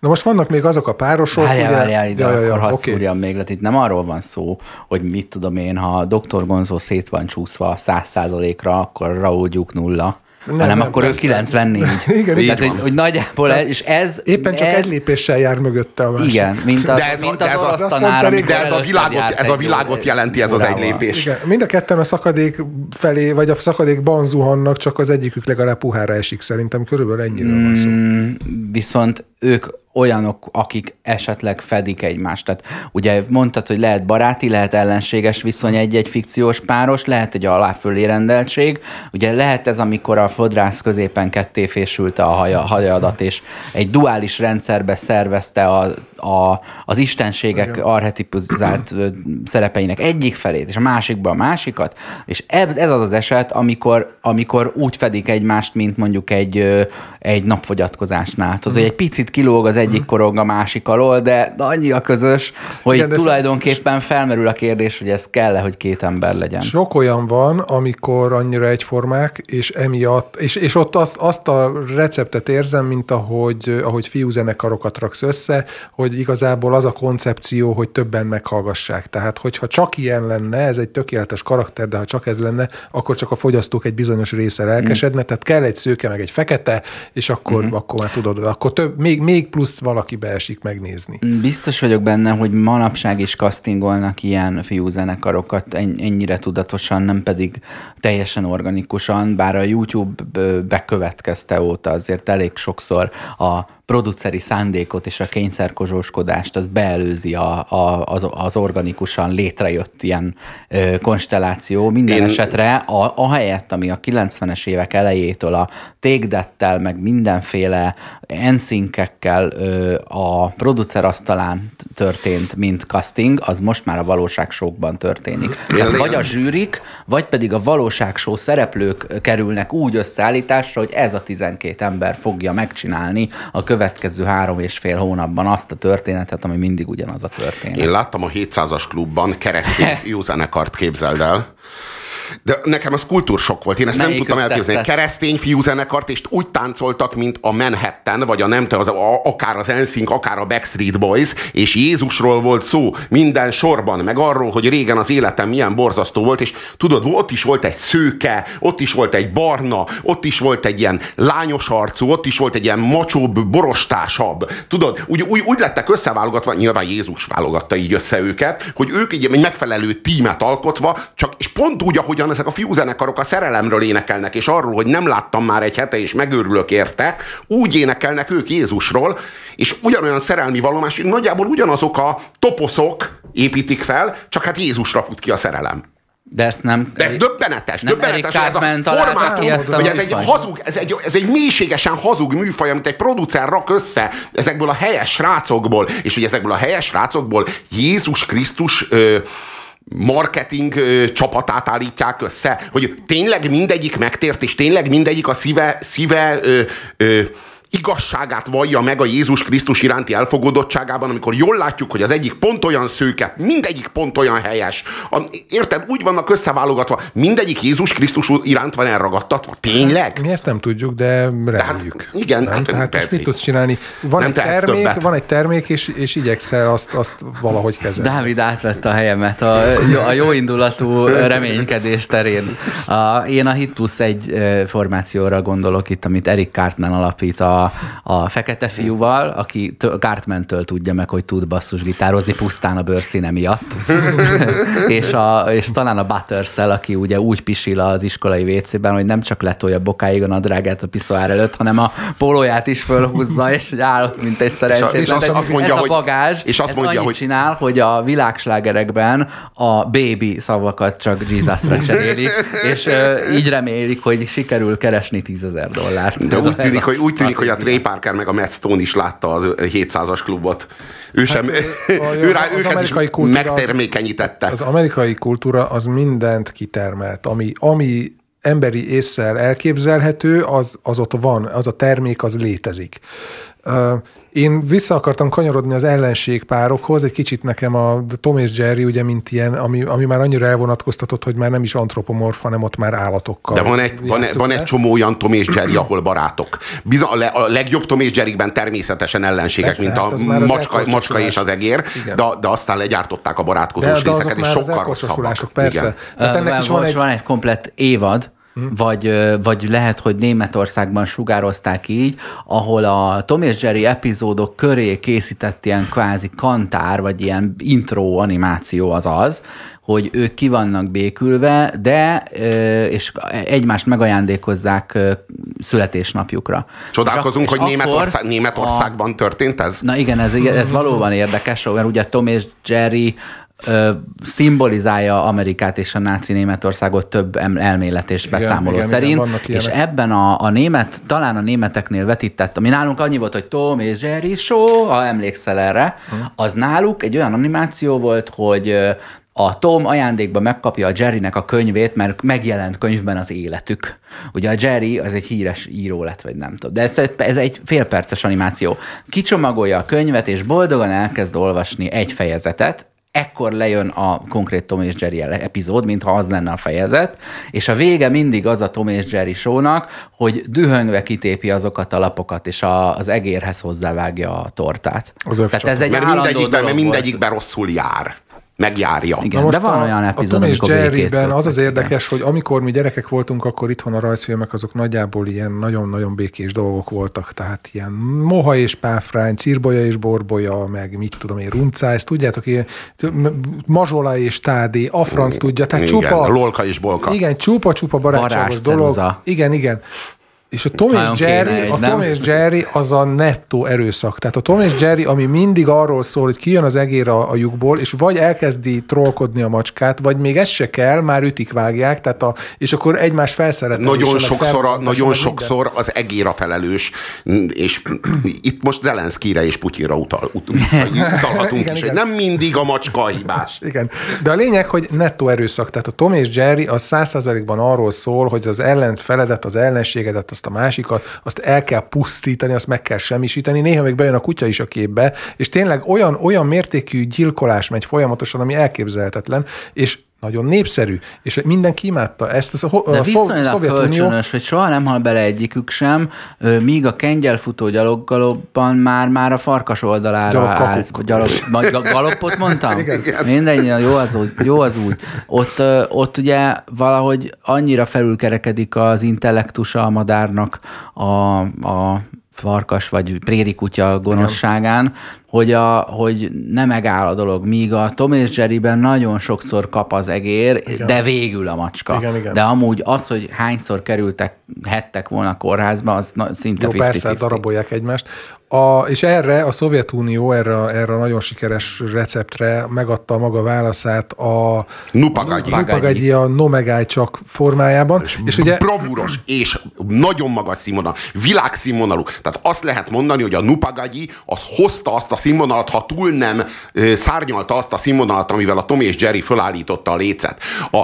Na most vannak még azok a párosok... Várjál, ugye... várjál ide, jaj, jaj, akkor hadd okay. szúrjam még, itt nem arról van szó, hogy mit tudom én, ha doktor Gonzó szét van csúszva száz százalékra, akkor raúgyuk nulla, nem, hanem nem, akkor persze. ő kilencvennégy. Igen, tehát, hogy, hogy nagyjából, tehát, és ez... Éppen csak ez, egy lépéssel jár mögötte a másik. Igen, mint az, de ez, mint az, de az orosz tanár, amikor de ez a világot, ez a világot jelenti ez az egy lépés. Igen, mind a ketten a szakadék felé, vagy a szakadékban zuhannak, csak az egyikük legalább puhára esik, szerintem körülbelül ennyire mm, van szó. Viszont ők olyanok, akik esetleg fedik egymást. Tehát ugye mondtad, hogy lehet baráti, lehet ellenséges viszony egy-egy fikciós páros, lehet egy aláfölé rendeltség. Ugye lehet ez, amikor a fodrász középen ketté fésülte a haja, hajadat, és egy duális rendszerbe szervezte a, a, az istenségek archetipizált szerepeinek egyik felét, és a másikba a másikat. És ez, ez az az eset, amikor, amikor úgy fedik egymást, mint mondjuk egy, egy napfogyatkozásnál. Az, hogy egy picit kilóg az egyik korong a másik alól, de annyi a közös, hogy igen, tulajdonképpen felmerül a kérdés, hogy ez kell-e, hogy két ember legyen. Sok olyan van, amikor annyira egyformák, és emiatt, és, és ott azt, azt a receptet érzem, mint ahogy, ahogy fiúzenekarokat raksz össze, hogy igazából az a koncepció, hogy többen meghallgassák. Tehát, hogyha csak ilyen lenne, ez egy tökéletes karakter, de ha csak ez lenne, akkor csak a fogyasztók egy bizonyos része lelkesedne, mm. tehát kell egy szőke, meg egy fekete, és akkor, mm. akkor már tudod, akkor több, még, még plusz plusz valaki beesik megnézni. Biztos vagyok benne, hogy manapság is castingolnak ilyen fiúzenekarokat ennyire tudatosan, nem pedig teljesen organikusan, bár a YouTube bekövetkezte óta azért elég sokszor a produceri szándékot és a kényszerkozsóskodást, az beelőzi a, a, az, az organikusan létrejött ilyen ö, konstelláció. Minden Én... esetre a, a helyett, ami a kilencvenes évek elejétől a Take That-tel, meg mindenféle enszinkekkel a producer asztalán történt, mint casting, az most már a valóságsókban történik. Tehát vagy a zsűrik, vagy pedig a valóságsó szereplők kerülnek úgy összeállításra, hogy ez a tizenkét ember fogja megcsinálni a következő három és fél hónapban azt a történetet, ami mindig ugyanaz a történet. Én láttam a hétszázas klubban keresztény fiúzenekart, képzeld el. De nekem az kultúrsok volt, én ezt Melyik nem tudtam elképzelni. Tetszett? Keresztény fiúzenekart, és úgy táncoltak, mint a Manhattan, vagy a nem tudom, az, a, akár az en szink, akár a Backstreet Boys, és Jézusról volt szó minden sorban, meg arról, hogy régen az életem milyen borzasztó volt, és tudod, ott is volt egy szőke, ott is volt egy barna, ott is volt egy ilyen lányos arcú, ott is volt egy ilyen macsóbb, borostásabb. Tudod, úgy, úgy, úgy lettek összeválogatva, nyilván Jézus válogatta így össze őket, hogy ők egy, egy megfelelő tímet alkotva, csak, és pont úgy, ahogy ezek a fiúzenekarok a szerelemről énekelnek, és arról, hogy nem láttam már egy hete, és megőrülök érte, úgy énekelnek ők Jézusról, és ugyanolyan szerelmi vallomás, nagyjából ugyanazok a toposzok építik fel, csak hát Jézusra fut ki a szerelem. De ez nem... De ez döbbenetes, nem döbbenetes. Ez a formátum, hogy ez egy, hazug, ez, egy, ez egy mélységesen hazug műfaj, amit egy producer rak össze ezekből a helyes srácokból, és hogy ezekből a helyes srácokból Jézus Krisztus... Ö, marketing ö, csapatát állítják össze, hogy tényleg mindegyik megtért, és tényleg mindegyik a szíve, szíve ö, ö, igazságát vallja meg a Jézus Krisztus iránti elfogadottságában, amikor jól látjuk, hogy az egyik pont olyan szőke, mindegyik pont olyan helyes. A, érted? Úgy vannak összeválogatva. Mindegyik Jézus Krisztus iránt van elragadtatva. Tényleg? Mi ezt nem tudjuk, de reméljük. Igen. Nem? Hát, hát ezt mit tudsz csinálni? Van, nem egy, termék, van egy termék, és, és igyekszel azt, azt valahogy kezelni. Dávid átvette a helyemet a, a jóindulatú reménykedés terén. A, én a Hit Plus egy formációra gondolok itt, amit Eric Cartman alapít a A, a fekete fiúval, aki Cartman-től tudja meg, hogy tud basszusgitározni pusztán a bőrszíne miatt. és, a, és talán a Butters-el, aki ugye úgy pisil az iskolai vécében, hogy nem csak letolja bokáig a nadrágát a piszoár előtt, hanem a pólóját is fölhúzza, és áll, mint egy szerencsétlen. És azt, azt mondja, ez hogy, a bagázs, és azt ez mondja, hogy... csinál, hogy a világslágerekben a baby szavakat csak Jesusra cserélik, és uh, így remélik, hogy sikerül keresni tízezer dollárt. De úgy tűnik, a... hogy úgy tűnik, hogy a Trey Parker meg a Matt Stone is látta az hétszázas klubot. Ő hát, sem, ő rá őket is megtermékenyítette. Az, az amerikai kultúra az mindent kitermelt, ami, ami emberi ésszel elképzelhető, az, az ott van, az a termék, az létezik. Én vissza akartam kanyarodni az ellenségpárokhoz, egy kicsit nekem a Tom és Jerry, ugye, mint ilyen, ami, ami már annyira elvonatkoztatott, hogy már nem is antropomorf, hanem ott már állatokkal. De van egy, van, van egy csomó olyan Tom és Jerry, ahol barátok. Bizony, a, le, a legjobb Tom és Jerryben természetesen ellenségek, persze, mint hát a macska, macska és az egér, de, de aztán legyártották a barátkozós részeket, és sokkal rosszabbak. Persze. Persze. Hát ennek is van, egy... van egy komplett évad, Hmm. Vagy, vagy lehet, hogy Németországban sugározták így, ahol a Tom és Jerry epizódok köré készített ilyen kvázi kantár, vagy ilyen intro animáció az az, hogy ők ki vannak békülve, de és egymást megajándékozzák születésnapjukra. Csodálkozunk, és hogy Németország, Németországban a... történt ez? Na igen, ez, ez valóban érdekes, mert ugye Tom és Jerry szimbolizálja Amerikát és a náci Németországot több elmélet és beszámoló igen, szerint, igen, igen, és ebben a, a német, talán a németeknél vetített, ami nálunk annyi volt, hogy Tom és Jerry show, ha emlékszel erre, az náluk egy olyan animáció volt, hogy a Tom ajándékba megkapja a Jerrynek a könyvét, mert megjelent könyvben az életük. Ugye a Jerry az egy híres író lett, vagy nem tudom. De ez, ez egy félperces animáció. Kicsomagolja a könyvet, és boldogan elkezd olvasni egy fejezetet, ekkor lejön a konkrét Tom és Jerry epizód, mintha az lenne a fejezet, és a vége mindig az a Tom és Jerry show-nak, hogy dühöngve kitépi azokat a lapokat, és a, az egérhez hozzávágja a tortát. Az Tehát ez egy mert mindegyikben, mert mindegyikben rosszul jár. Megjárja. Igen, de van a, olyan epizód, amikor a Tom és Jerryben az az érdekes, hogy amikor mi gyerekek voltunk, akkor itthon a rajzfilmek azok nagyjából ilyen nagyon-nagyon békés dolgok voltak, tehát ilyen moha és páfrány, cirbolya és borbolya, meg mit tudom én, runcájsz, tudjátok, ilyen mazsola és tádé, a franc tudja, tehát igen, csupa... lolka és bolka. Igen, csupa-csupa barátságos dolog. Igen, igen. És a Tom és Jerry, egy, a Tom és Jerry az a nettó erőszak. Tehát a Tom és Jerry, ami mindig arról szól, hogy kijön az egér a, a lyukból, és vagy elkezdi trollkodni a macskát, vagy még ez se kell, már ütik, vágják, tehát a, és akkor egymás felszeretel. Nagyon sokszor, a, nagyon sokszor az egér a felelős, és itt most Zelenszkire és Putyinra utal, utalhatunk is, hogy nem mindig a macska a hibás. Igen. De a lényeg, hogy nettó erőszak. Tehát a Tom és Jerry az száz százalékban arról szól, hogy az ellent feledet, az ellenségedet, azt a másikat, azt el kell pusztítani, azt meg kell semmisíteni. Néha még bejön a kutya is a képbe, és tényleg olyan, olyan mértékű gyilkolás megy folyamatosan, ami elképzelhetetlen, és nagyon népszerű, és mindenki imádta ezt. Ez a, a viszonylag Szovjetunió... kölcsönös, hogy soha nem hal bele egyikük sem, míg a kengyelfutó gyaloggalopban már, már a farkas oldalára állt. Gyalog, galoppot mondtam? Mindegy, jó az úgy. Jó az úgy. Ott, ott ugye valahogy annyira felülkerekedik az intellektusa a madárnak a, a farkas vagy prérikutya gonoszságán, hogy, a, hogy nem megáll a dolog, míg a Tom és Jerryben nagyon sokszor kap az egér, igen, de végül a macska. Igen, igen. De amúgy az, hogy hányszor kerültek, hettek volna kórházba, az szinte fifty fifty. Jó, persze, darabolják egymást. A, és erre a Szovjetunió, erre, erre a nagyon sikeres receptre megadta maga válaszát a Nupagadyi a Nomegáj csak formájában. És, és ugye bravúros és nagyon magas színvonalú, világszínvonalú. Tehát azt lehet mondani, hogy a Nupagadyi az hozta azt a színvonalat, ha túl nem szárnyalta azt a színvonalat, amivel a Tom és Jerry fölállította a lécet. A,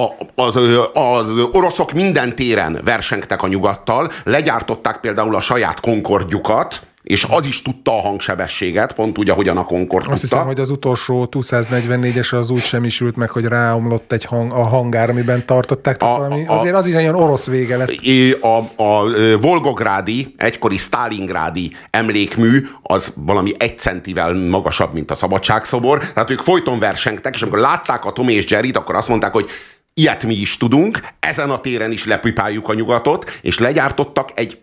a, az, az oroszok minden téren versengtek a nyugattal, legyártották például a saját Concordjukat, és az is tudta a hangsebességet, pont úgy, ahogyan a Concorde tudta. Azt hiszem, hogy az utolsó kétszáznegyvennégyes az úgy semmisült meg, hogy ráomlott egy hang, a hangár, amiben tartották. A, valami, a, azért az is olyan orosz vége lett. A, a volgográdi, egykori sztálingrádi emlékmű az valami egy centivel magasabb, mint a szabadságszobor. Tehát ők folyton versengtek, és amikor látták a Tom és Jerryt, akkor azt mondták, hogy ilyet mi is tudunk, ezen a téren is lepipáljuk a nyugatot, és legyártottak egy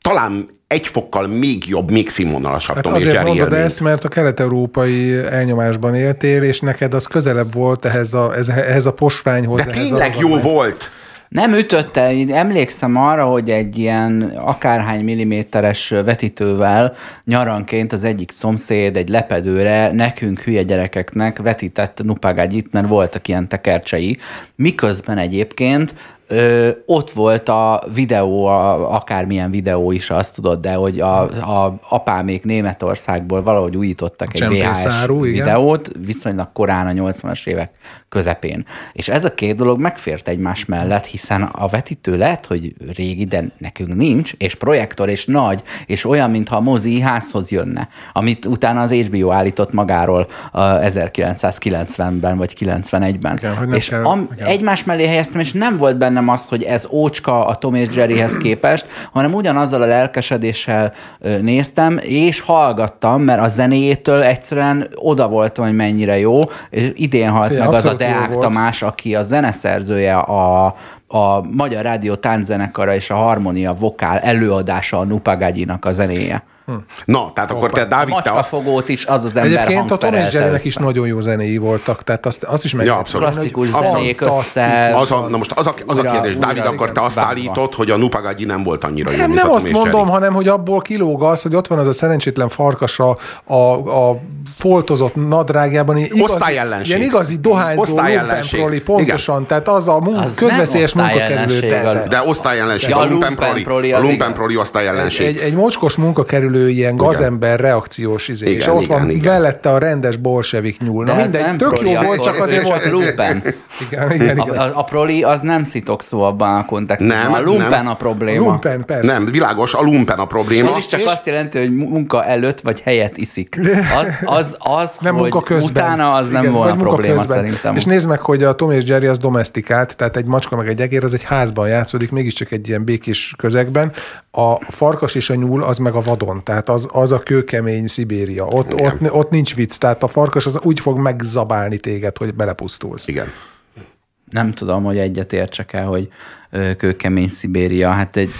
talán egy fokkal még jobb, még színvonalasabb hát Tom és Jerry azért mondod élmény. Ezt, mert a kelet-európai elnyomásban éltél, és neked az közelebb volt ehhez a, ehhez a posványhoz. De tényleg jó ez. Volt! Nem ütötte, emlékszem arra, hogy egy ilyen akárhány milliméteres vetítővel nyaranként az egyik szomszéd egy lepedőre nekünk hülye gyerekeknek vetített Nupagágyit, mert voltak ilyen tekercsei. Miközben egyébként Ö, ott volt a videó, a, akármilyen videó is, azt tudod, de hogy a, a apámék Németországból valahogy újítottak egy vé há es videót, viszonylag korán a nyolcvanas évek közepén. És ez a két dolog megfért egymás mellett, hiszen a vetítő lehet, hogy régi, de nekünk nincs, és projektor, és nagy, és olyan, mintha a mozi házhoz jönne, amit utána az há bé o állított magáról ezerkilencszázkilencvenben vagy kilencvenegyben. Igen, és kell, am, egymás mellé helyeztem, és nem volt benne nem az, hogy ez ócska a Tom és Jerryhez képest, hanem ugyanazzal a lelkesedéssel néztem, és hallgattam, mert a zenéjétől egyszerűen oda voltam, hogy mennyire jó. Idén halt Fé, meg az a Deák Tamás, aki a zeneszerzője a a Magyar Rádió tánczenekara és a harmonia vokál előadása a Nupagágyinak a zenéje. Hm. Na, tehát akkor te, Dávid, te... A macskafogót is az az ember hangszerelte. Egyébként a Tom és Jerrynek is nagyon jó zenéi voltak, tehát azt, azt is meg... Ja, abszolút. Klasszikus abszolút. Zenék össze... Az a, na most az a, az ura, a kérdés, ura, Dávid, ura, akkor te azt bárba. állítod, hogy a Nupagágyi nem volt annyira jó, nem, mint nem a Tom és Jerry. Nem azt mondom, hanem hogy abból kilóg az, hogy ott van az a szerencsétlen farkas a, a, a foltozott nadrágjában. Igazi, osztályellenség. Ilyen igazi dohányzó lumpenproli, pontosan. Igen. Tehát az a munk, közveszélyes munkakerülő. De osztályellenség. A lumpenproli osztályellenség. Egy mocskos munkakerülő ilyen gazember reakciós izé, igen, és ott igen, van igen. Vellette a rendes bolsevik nyúl. Na mindegy, tök jó volt, csak azért volt lumpen. Igen, igen, igen. A, a, a proli az nem szitok szó abban a kontextusban. Nem, a lumpen nem. a probléma. Lumpen, persze. Nem, világos, a lumpen a probléma. Ez is csak és... azt jelenti, hogy munka előtt vagy helyet iszik. Az, az, az nem hogy utána az igen, nem volna probléma közben. Szerintem. És nézd meg, hogy a Tom és Jerry az domestikált, tehát egy macska meg egy egér, az egy házban játszódik, mégiscsak egy ilyen békés közegben. A farkas és a nyúl az meg a vadon. Tehát az, az a kőkemény Szibéria. Ott, ott, ott nincs vicc. Tehát a farkas az úgy fog megzabálni téged, hogy belepusztulsz. Igen. Nem tudom, hogy egyet értsek el, hogy kőkemény Szibéria. Hát egy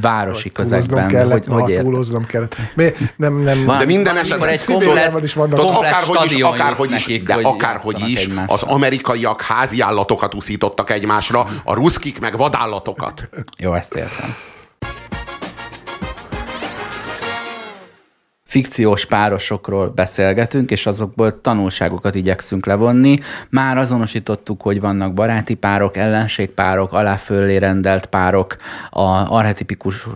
városi közegben. Kellett, hogy, hogy túloznom kellett. Mi? Nem, nem. Van, de minden esetben Szibériában is vannak. Akárhogy is, akárhogy is, nekik, de akárhogy is egymásra. Az amerikaiak háziállatokat uszítottak egymásra, a ruszkik meg vadállatokat. Jó, ezt értem. Fikciós párosokról beszélgetünk, és azokból tanulságokat igyekszünk levonni. Már azonosítottuk, hogy vannak baráti párok, ellenségpárok, alá-föllé rendelt párok, a archetipikus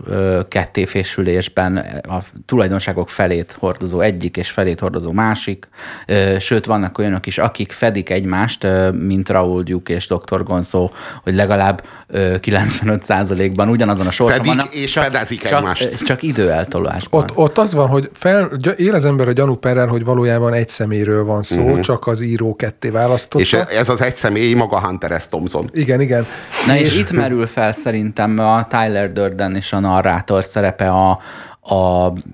kettéfésülésben a tulajdonságok felét hordozó egyik és felét hordozó másik. Sőt, vannak olyanok is, akik fedik egymást, mint Raoul Duke és doktor Gonzo, hogy legalább kilencvenöt százalékban ugyanazon a sorban fedik vannak. Fedik és csak, fedezik csak, egymást. Csak időeltolásban. Ott, ott az van, hogy Fel, él az ember a gyanúperrel, hogy valójában egy személyről van szó, uh-huh. csak az író ketté választotta. És ez az egy személy maga Hunter S. Thompson. Igen, igen. Na és, és itt merül fel szerintem a Tyler Durden és a narrátor szerepe a, a,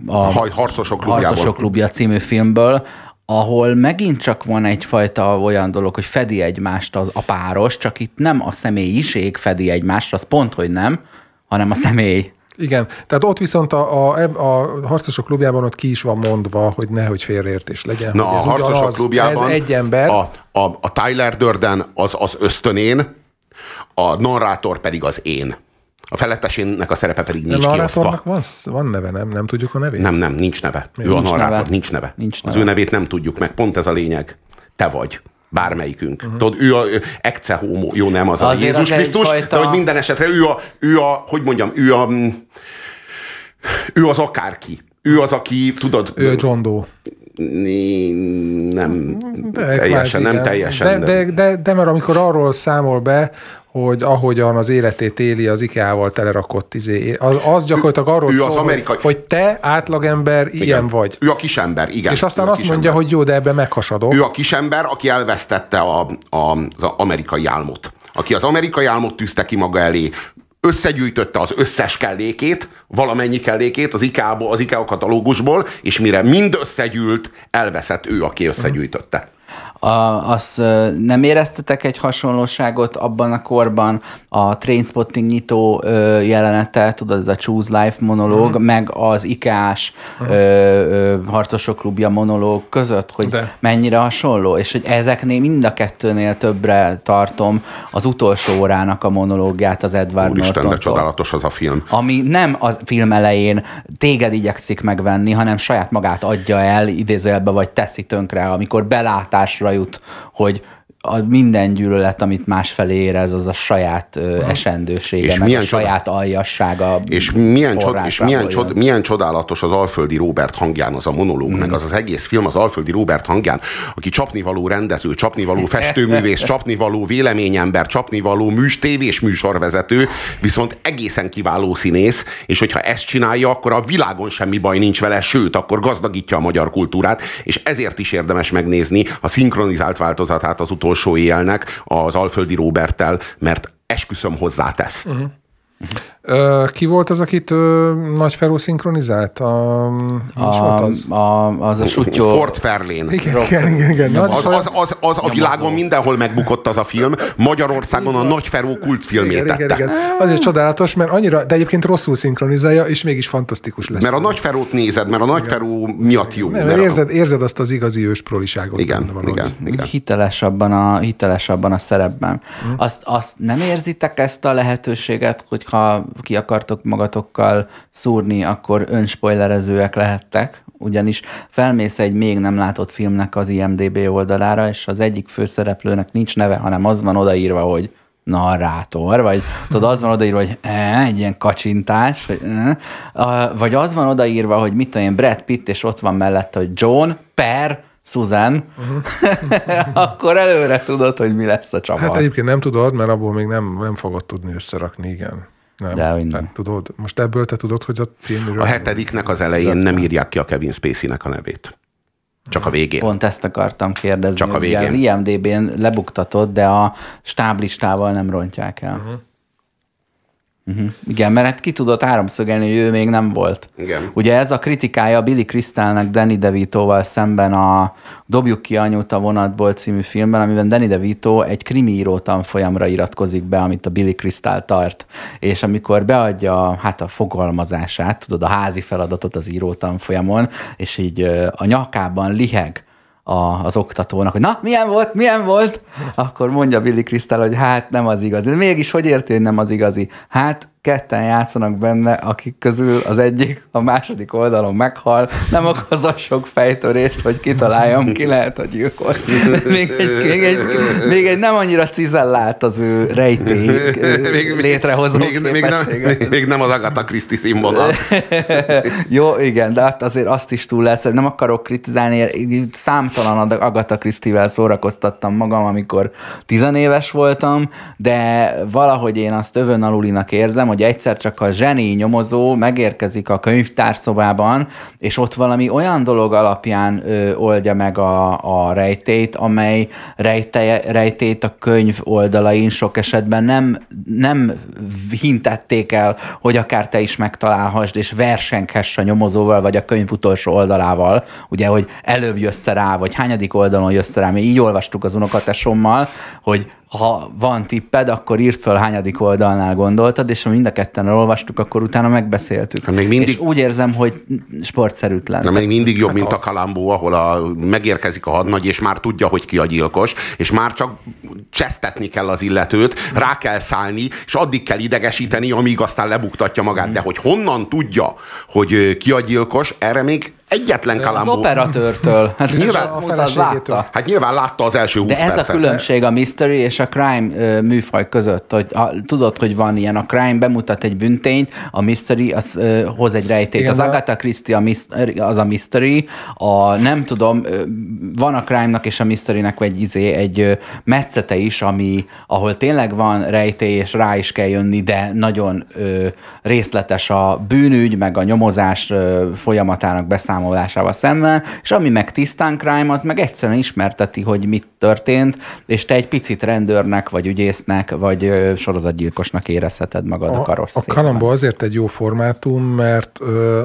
a Harcosok klubjából. Harcosok klubja című filmből, ahol megint csak van egyfajta olyan dolog, hogy fedi egymást az, a páros, csak itt nem a személyiség fedi egymást, az pont, hogy nem, hanem a személy. Igen, tehát ott viszont a, a, a Harcosok klubjában ott ki is van mondva, hogy nehogy félreértés legyen. Na, ez a Harcosok az, klubjában ez egy ember. A, a, a Tyler Durden az az ösztönén, a narrátor pedig az én. A felettesének a szerepe pedig nincs kiosztva. A narrátornak van, van neve, nem? Nem tudjuk a nevét? Nem, nem, nincs neve. Ő nincs a narrátor, neve. Nincs neve. Nincs neve. Az ő nevét nem tudjuk meg, pont ez a lényeg. Te vagy. Bármelyikünk. Uh-huh. Tudod, ő a ő ecce homo, jó nem az, az Jézus Krisztus, fajta... de hogy minden esetre ő a, ő a, hogy mondjam, ő a, ő az akárki. Ő az, aki, tudod... Ő John Doe. Nem de teljesen, nem igen. teljesen. De, de, de, de, de mert amikor arról számol be, hogy ahogyan az életét éli az IKEA-val telerakott izé. Az, az gyakorlatilag arról ő, ő szól, az amerikai... hogy te átlagember igen. ilyen vagy. Ő a kisember, igen. És aztán azt mondja, ember. hogy jó, de ebben meghasadok. Ő a kisember, aki elvesztette a, a, az amerikai álmot. Aki az amerikai álmot tűzte ki maga elé, összegyűjtötte az összes kellékét, valamennyi kellékét az IKEA-ból, az IKEA katalógusból, és mire mind összegyűlt, elveszett ő, aki összegyűjtötte. A, azt nem éreztetek egy hasonlóságot abban a korban a Trainspotting nyitó ö, jelenete, tudod, ez a Choose Life monológ, uh-huh. meg az ikás uh-huh. ö, ö, Harcosok klubja monológ között, hogy de. mennyire hasonló, és hogy ezeknél mind a kettőnél többre tartom az utolsó órának a monológját az Edward Nortontól. Úristen, de csodálatos az a film. Ami nem a film elején téged igyekszik megvenni, hanem saját magát adja el, idézőjelbe, vagy teszi tönkre, amikor belátásra jut, hogy a minden gyűlölet, amit másfelé érez, az a saját ö, esendősége, és meg a saját aljassága. És, milyen, csod, és milyen, csod, milyen csodálatos az Alföldi Robert hangján az a monológ, mm. meg az az egész film az Alföldi Robert hangján, aki csapnivaló rendező, csapnivaló festőművész, csapnivaló véleményember, csapnivaló műs, tévés műsorvezető, viszont egészen kiváló színész, és hogyha ezt csinálja, akkor a világon semmi baj nincs vele, sőt, akkor gazdagítja a magyar kultúrát, és ezért is érdemes megnézni a szinkronizált változatát az utolsó éjjelnek az Alföldi Róberttel, mert esküszöm hozzátesz. Uh-huh. Uh-huh. Ki volt az, akit Nagyferó szinkronizált? A, a, az? A, az a sutyó. Ford Fairlane. Igen, igen, igen, igen. Az, az, az, az, az a világon mindenhol megbukott az a film. Magyarországon a Nagyferó kultfilmét tette. Igen, igen. Azért csodálatos, mert annyira, de egyébként rosszul szinkronizálja, és mégis fantasztikus lesz. Mert a Nagyferót nézed, mert a Nagyferó miatt jó. Nem, érzed, érzed azt az igazi ősproliságot. Igen, igen, igen. Hitelesabban a, hitelesabban a szerepben. Hm. Azt, azt nem érzitek ezt a lehetőséget, hogy ha ki akartok magatokkal szúrni, akkor önspoilerezőek lehettek, ugyanis felmész egy még nem látott filmnek az I M D B oldalára, és az egyik főszereplőnek nincs neve, hanem az van odaírva, hogy narrátor, vagy tudod, az van odaírva, hogy e, egy ilyen kacsintás, vagy, e, vagy az van odaírva, hogy mit tudom én, Brad Pitt, és ott van mellette, hogy John per Susan, uh-huh. Akkor előre tudod, hogy mi lesz a csapat. Hát egyébként nem tudod, mert abból még nem, nem fogod tudni összerakni, igen. Nem. De te tudod, most ebből te tudod, hogy a filmről... A hetediknek az elején nem írják ki a Kevin Spacey-nek a nevét. Csak a végén. Pont ezt akartam kérdezni. Csak a végén. Az I M D B-n lebuktatod, de a stáblistával nem rontják el. Uh-huh. Uh-huh. Igen, mert hát ki tudott háromszögelni, hogy ő még nem volt. Igen. Ugye ez a kritikája Billy Crystalnak Danny DeVitoval szemben a Dobjuk ki anyut a vonatból című filmben, amiben Danny DeVito egy krimi író tanfolyamra iratkozik be, amit a Billy Crystal tart. És amikor beadja hát a fogalmazását, tudod, a házi feladatot az író tanfolyamon, és így a nyakában liheg A, az oktatónak, hogy na, milyen volt, milyen volt? Akkor mondja Billy Crystal, hogy hát nem az igazi. De mégis hogy érti, hogy nem az igazi? Hát ketten játszanak benne, akik közül az egyik a második oldalon meghal, nem okoz a sok fejtörést, hogy kitaláljam, ki lehet a gyilkos. Még egy, még egy, még egy nem annyira cizellált az ő rejtély létrehozó még, még, nem, még nem az Agatha Christie színvonal. Jó, igen, de azért azt is túl lehet, nem akarok kritizálni, számtalan Agatha Christie-vel szórakoztattam magam, amikor tizenéves voltam, de valahogy én azt övön alulinak érzem, hogy egyszer csak a zseni nyomozó megérkezik a könyvtárszobában, és ott valami olyan dolog alapján ö, oldja meg a, a rejtét, amely rejte, rejtét a könyv oldalain sok esetben nem, nem hintették el, hogy akár te is megtalálhassd, és versenyhess a nyomozóval, vagy a könyv utolsó oldalával, ugye, hogy előbb jössz rá, vagy hányadik oldalon jössz rá. Mi így olvastuk az unokatesommal, hogy ha van tipped, akkor írd fel, hányadik oldalnál gondoltad, és ha mind a ketten elolvastuk, akkor utána megbeszéltük. Még mindig... És úgy érzem, hogy sportszerűtlen. De még mindig jobb, hát mint az a Kalambó, ahol a, megérkezik a hadnagy, és már tudja, hogy ki a gyilkos, és már csak csesztetni kell az illetőt, rá kell szállni, és addig kell idegesíteni, amíg aztán lebuktatja magát. De hogy honnan tudja, hogy ki a gyilkos, erre még egyetlen Kalambó. Az operatőrtől. Hát nyilván, az látta. hát nyilván látta az első húsz percet. De ez percet. A különbség a mystery és a crime műfaj között, hogy a, tudod, hogy van ilyen, a crime bemutat egy bűntényt, a mystery az, ö, hoz egy rejtét. Igen, az Agatha Christie a mystery, az a mystery, a nem tudom, van a crime-nak és a mystery-nek egy, izé, egy metszete is, ami, ahol tényleg van rejtély, és rá is kell jönni, de nagyon ö, részletes a bűnügy, meg a nyomozás ö, folyamatának beszámolásával szemben, és ami meg tisztán crime, az meg egyszerűen ismerteti, hogy mit történt, és te egy picit rendőrnek, vagy ügyésznek, vagy sorozatgyilkosnak érezheted magad a karosszékben. A Kalambó azért egy jó formátum, mert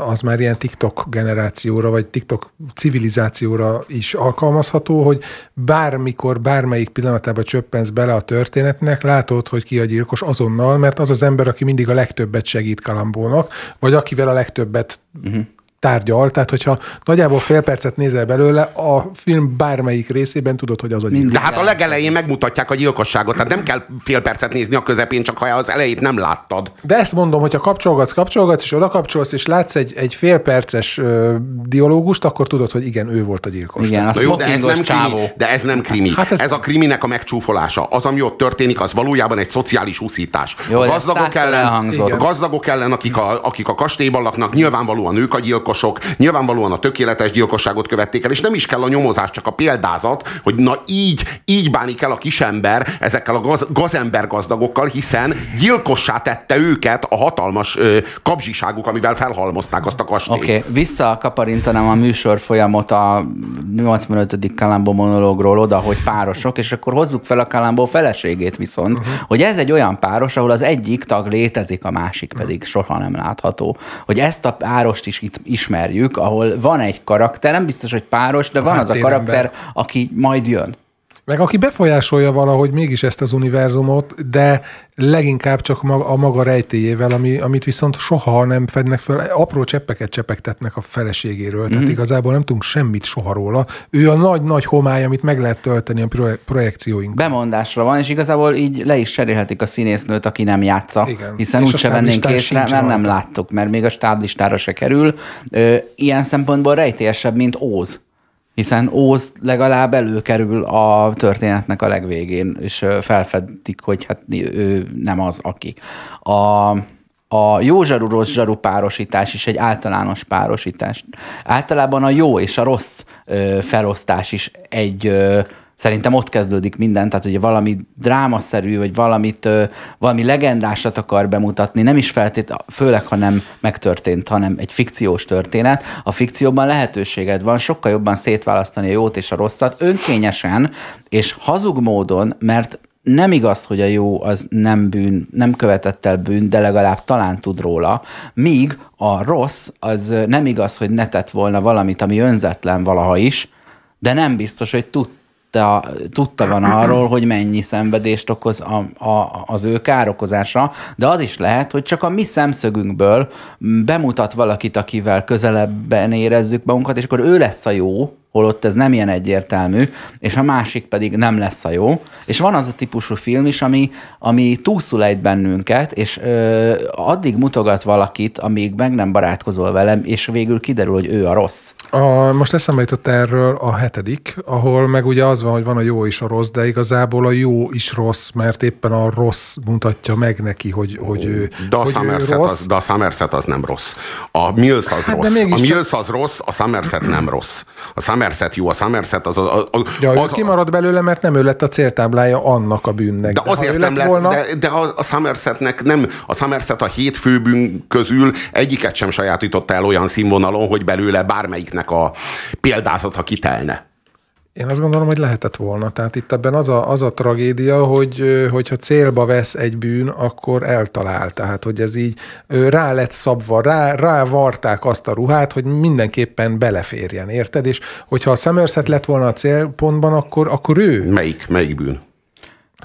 az már ilyen TikTok generációra, vagy TikTok civilizációra is alkalmazható, hogy bármikor, bármelyik pillanatában csöppensz bele a történetnek, látod, hogy ki a gyilkos azonnal, mert az az ember, aki mindig a legtöbbet segít Kalambónak, vagy akivel a legtöbbet uh-huh. tárgyal, tehát hogyha nagyjából fél percet nézel belőle, a film bármelyik részében tudod, hogy az a gyilkosság. De hát a legelején megmutatják a gyilkosságot, tehát nem kell fél percet nézni a közepén, csak ha az elejét nem láttad. De ezt mondom, hogyha kapcsolgatsz, kapcsolgatsz, és oda kapcsolsz, és látsz egy, egy fél perces ö, dialógust, akkor tudod, hogy igen, ő volt a gyilkos. Igen, az jó, de, ez nem krimi, de ez nem krimi. Hát ez... ez a kriminek a megcsúfolása. Az, ami ott történik, az valójában egy szociális úszítás. Jó, a gazdagok ellen, a gazdagok ellen, akik a, akik a kastélyban laknak, nyilvánvalóan ők a gyilkos, gyilkosok nyilvánvalóan a tökéletes gyilkosságot követték el, és nem is kell a nyomozás, csak a példázat, hogy na így, így bánik el a kisember ezekkel a gaz, gazember gazdagokkal, hiszen gyilkossá tette őket a hatalmas ö, kapzsiságuk, amivel felhalmozták azt a kastélyt. Oké, okay. Visszakaparintanám a műsor folyamot a nyolcvanötödik Kalambó monológról oda, hogy párosok, és akkor hozzuk fel a Kalambó feleségét viszont, uh-huh. hogy ez egy olyan páros, ahol az egyik tag létezik, a másik pedig soha nem látható. Hogy ezt a párost is itt ismerjük, ahol van egy karakter, nem biztos, hogy páros, de van az a karakter, aki majd jön. Meg aki befolyásolja valahogy mégis ezt az univerzumot, de leginkább csak a maga rejtélyével, ami, amit viszont soha nem fednek fel, apró cseppeket csepegtetnek a feleségéről, mm-hmm. tehát igazából nem tudunk semmit soha róla. Ő a nagy-nagy homály, amit meg lehet tölteni a projekcióinkban. Bemondásra van, és igazából így le is cserélhetik a színésznőt, aki nem játsza, igen. hiszen úgyse vennénk észre, mert nem alta. láttuk, mert még a stáblistára se kerül. Ö, ilyen szempontból rejtélyesebb, mint Óz. Hiszen Óz legalább előkerül a történetnek a legvégén, és felfedik, hogy hát ő nem az, aki. A, a jó zsaru, rossz zsaru párosítás is egy általános párosítás. Általában a jó és a rossz ö, felosztás is egy... Ö, Szerintem ott kezdődik minden, tehát ugye valami drámaszerű, vagy valamit, valami legendásat akar bemutatni, nem is feltétlenül, főleg, ha nem megtörtént, hanem egy fikciós történet. A fikcióban lehetőséged van sokkal jobban szétválasztani a jót és a rosszat, önkényesen és hazug módon, mert nem igaz, hogy a jó az nem bűn, nem követett el bűn, de legalább talán tud róla, míg a rossz az nem igaz, hogy ne tett volna valamit, ami önzetlen valaha is, de nem biztos, hogy tud. A, tudta van arról, hogy mennyi szenvedést okoz a, a, az ő károkozása, de az is lehet, hogy csak a mi szemszögünkből bemutat valakit, akivel közelebben érezzük magunkat, és akkor ő lesz a jó, holott ez nem ilyen egyértelmű, és a másik pedig nem lesz a jó. És van az a típusú film is, ami, ami túlszul egy bennünket, és ö, addig mutogat valakit, amíg meg nem barátkozol velem, és végül kiderül, hogy ő a rossz. A, most eszembe jutott erről a hetedik, ahol meg ugye az van, hogy van a jó és a rossz, de igazából a jó is rossz, mert éppen a rossz mutatja meg neki, hogy, hogy, ő, de hogy ő rossz. Az, de a Somerset az nem rossz. A Mills az hát rossz. A Mills csak... az rossz, a Somerset nem rossz. A Somerset jó, a Somerset az... A, a, ja, az kimaradt belőle, mert nem ő lett a céltáblája annak a bűnnek. De, de azért nem lett, volna... de, de a, a Somersetnek nem, a Somerset a hét főbűn közül egyiket sem sajátította el olyan színvonalon, hogy belőle bármelyiknek a példázata kitelne. Én azt gondolom, hogy lehetett volna. Tehát itt ebben az a, az a tragédia, hogy hogyha célba vesz egy bűn, akkor eltalál. Tehát, hogy ez így rá lett szabva, rá, rávarták azt a ruhát, hogy mindenképpen beleférjen, érted? És hogyha a Somerset lett volna a célpontban, akkor, akkor ő... Melyik, melyik bűn?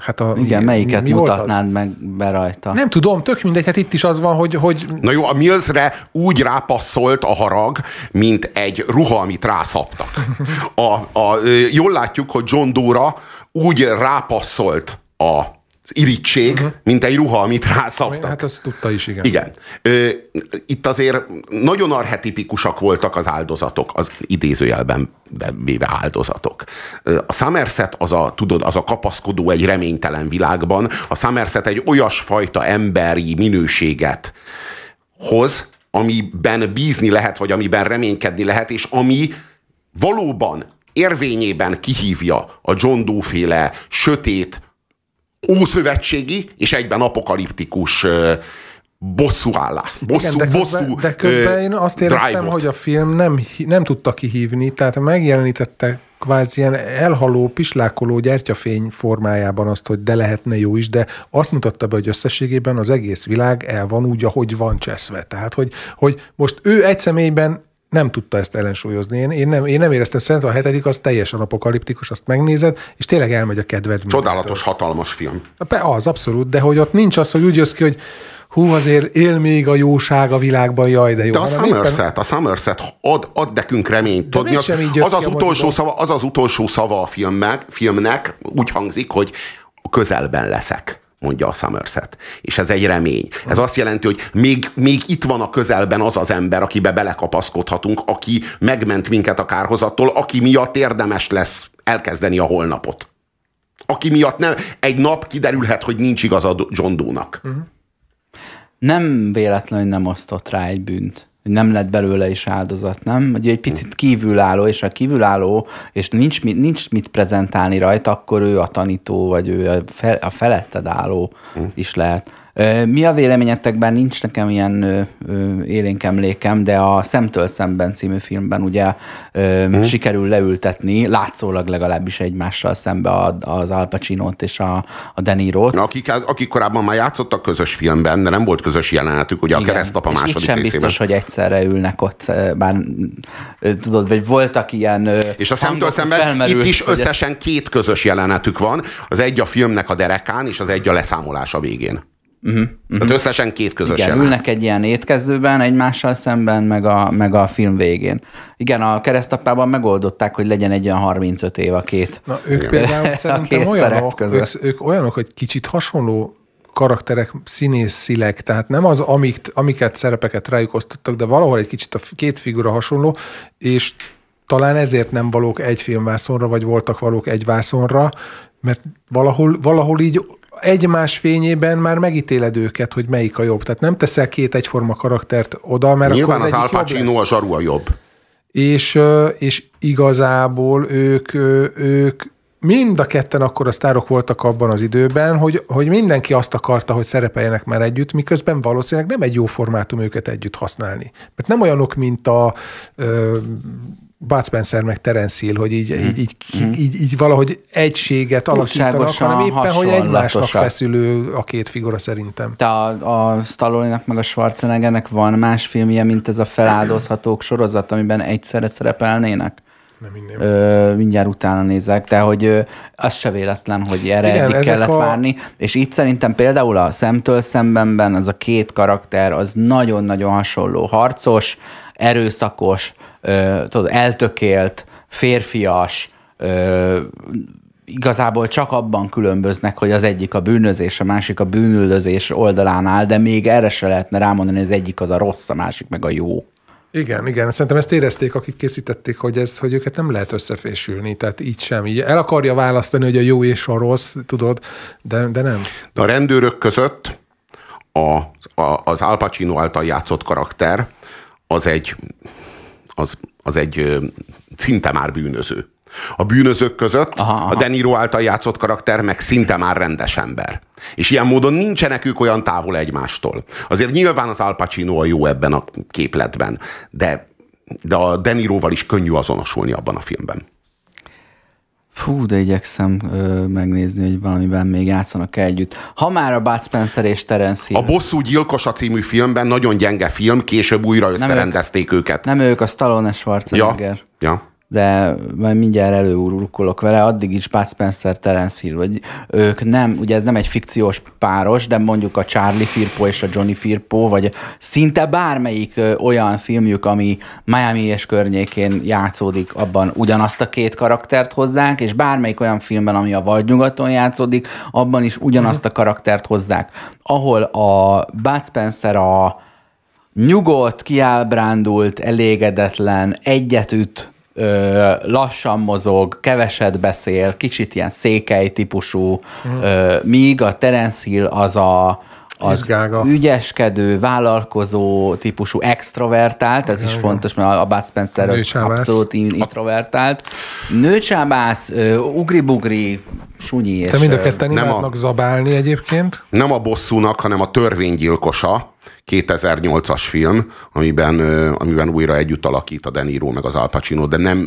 Hát a, igen, melyiket mi, mi mutatnád meg be rajta? Nem tudom, tök mindegy, hát itt is az van, hogy... hogy... Na jó, a Millsre úgy rápasszolt a harag, mint egy ruha, amit rászaptak. A, a, jól látjuk, hogy John Doe-ra úgy rápasszolt a... irítség, uh-huh. mint egy ruha, amit rászaptak. Hát azt tudta is, igen. Igen. Ö, itt azért nagyon archetipikusak voltak az áldozatok, az idézőjelben véve áldozatok. A Somerset az a, tudod, az a kapaszkodó egy reménytelen világban, a Somerset egy olyasfajta emberi minőséget hoz, amiben bízni lehet, vagy amiben reménykedni lehet, és ami valóban érvényében kihívja a John Doe-féle sötét, ószövetségi és egyben apokaliptikus bosszúállás. Bosszú, de, bosszú, de közben én azt éreztem, drive-ot. Hogy a film nem, nem tudta kihívni, tehát megjelenítette kvázi ilyen elhaló, pislákoló gyertyafény formájában azt, hogy de lehetne jó is, de azt mutatta be, hogy összességében az egész világ el van úgy, ahogy van cseszve. Tehát, hogy, hogy most ő egy személyben nem tudta ezt ellensúlyozni. Én, én, nem, én nem éreztem, szerintem a hetedik az teljesen apokaliptikus, azt megnézed, és tényleg elmegy a kedved. Csodálatos, hatalmas film. Az, abszolút, de hogy ott nincs az, hogy úgy jössz ki, hogy hú, azért él még a jóság a világban, jaj, de jó. De a Somerset, éppen... a Somerset ad, ad nekünk reményt. Tudni, az az, az, utolsó szava, az az utolsó szava a filmnek, filmnek úgy hangzik, hogy közelben leszek, mondja a Somerset. És ez egy remény. Ez azt jelenti, hogy még, még itt van a közelben az az ember, akibe belekapaszkodhatunk, aki megment minket a kárhozattól, aki miatt érdemes lesz elkezdeni a holnapot. Aki miatt nem, egy nap kiderülhet, hogy nincs igaz a John Doe-nak. Nem véletlen, hogy nem osztott rá egy bűnt hogy nem lett belőle is áldozat, nem? Hogy egy picit kívülálló, és ha kívülálló, és nincs, nincs mit prezentálni rajta, akkor ő a tanító, vagy ő a, fel, a feletted álló is lehet. Mi a véleményetekben? Nincs nekem ilyen ö, ö, élénk emlékem, de a Szemtől szemben című filmben ugye ö, hmm. sikerül leültetni, látszólag legalábbis egymással szembe a, az Al Pacinót és a, a De Nirót. Na, akik, akik korábban már játszottak közös filmben, de nem volt közös jelenetük, ugye a Keresztnap a második részében. És sem biztos, hogy egyszerre ülnek ott, bár tudod, vagy voltak ilyen és a Szemtől szemben itt is összesen két közös jelenetük van, az egy a filmnek a derekán, és az egy a leszámolás a végén. Uh-huh, uh-huh. Tehát összesen két közös jelenet. Igen, ülnek egy ilyen étkezdőben egymással szemben, meg a, meg a film végén. Igen, a Keresztapában megoldották, hogy legyen egy olyan harmincöt év a két. Na, ők például szerintem olyanok, ők, ők olyanok, hogy kicsit hasonló karakterek, színészileg, tehát nem az, amik, amiket szerepeket rájuk osztottak, de valahol egy kicsit a két figura hasonló, és talán ezért nem valók egy filmvászonra, vagy voltak valók egy vászonra, mert valahol, valahol így egymás fényében már megítéled őket, hogy melyik a jobb. Tehát nem teszel két egyforma karaktert oda, mert nyilván akkor az, az Al Pacino a zsaru a jobb. És, és igazából ők, ők mind a ketten akkor a sztárok voltak abban az időben, hogy, hogy mindenki azt akarta, hogy szerepeljenek már együtt, miközben valószínűleg nem egy jó formátum őket együtt használni. Mert nem olyanok, mint a ö, Bud Spencer meg Terence Hill, hogy így, mm. így, így, mm. így, így valahogy egységet alakítanak, hanem éppen, hogy egymásnak feszülő a két figura szerintem. Te a, a Stallone-nak meg a Schwarzeneggernek van más filmje, mint ez a Feláldozhatók sorozat, amiben egyszerre szerepelnének? Nem, Ö, mindjárt utána nézek, de hogy az se véletlen, hogy erre igen, eddig kellett a... várni, és itt szerintem például a Szemtől szembenben az a két karakter az nagyon-nagyon hasonló, harcos, erőszakos, ö, tudod, eltökélt, férfias, ö, igazából csak abban különböznek, hogy az egyik a bűnözés, a másik a bűnüldözés oldalán áll, de még erre se lehetne rámondani, hogy az egyik az a rossz, a másik meg a jó. Igen, igen. Szerintem ezt érezték, akik készítették, hogy, ez, hogy őket nem lehet összefésülni, tehát így sem. Így el akarja választani, hogy a jó és a rossz, tudod, de, de nem. De a rendőrök között a, a, az Al Pacino által játszott karakter az egy, az, az egy szinte már bűnöző. A bűnözők között aha, aha. a De Niro által játszott karakter meg szinte már rendes ember. És ilyen módon nincsenek ők olyan távol egymástól. Azért nyilván az Al Pacino a jó ebben a képletben, de, de a De Niroval is könnyű azonosulni abban a filmben. Fú, de igyekszem ö, megnézni, hogy valamiben még játszanak együtt. Ha már a Bud Spencer és Terence Hill. A Bosszú gyilkosa című filmben nagyon gyenge film, később újra összerendezték őket. Nem ők, a Stallone Schwarzenegger. Ja, ja. De majd mindjárt előurulkolok vele, addig is Bud Spencer, Terence Hill, vagy ők nem, ugye ez nem egy fikciós páros, de mondjuk a Charlie Firpo és a Johnny Firpo, vagy szinte bármelyik olyan filmjük, ami Miami és környékén játszódik, abban ugyanazt a két karaktert hozzák, és bármelyik olyan filmben, ami a Vadnyugaton játszódik, abban is ugyanazt a karaktert hozzák. Ahol a Bud Spencer a nyugodt, kiábrándult, elégedetlen, egyetütt, Ö, lassan mozog, keveset beszél, kicsit ilyen székely típusú, mm. ö, míg a Terence Hill az a az Izgága. Ügyeskedő, vállalkozó típusú extrovertált, ez is fontos, mert a Bud Spencer az abszolút introvertált. Nőcsábász, ugribugri, sunyi. És te mind a ketten imádnak zabálni egyébként? Nem a Bosszúnak, hanem a Törvénygyilkosa, kétezer-nyolcas film, amiben, amiben újra együtt alakít a De Niro meg az Al Pacino, de nem,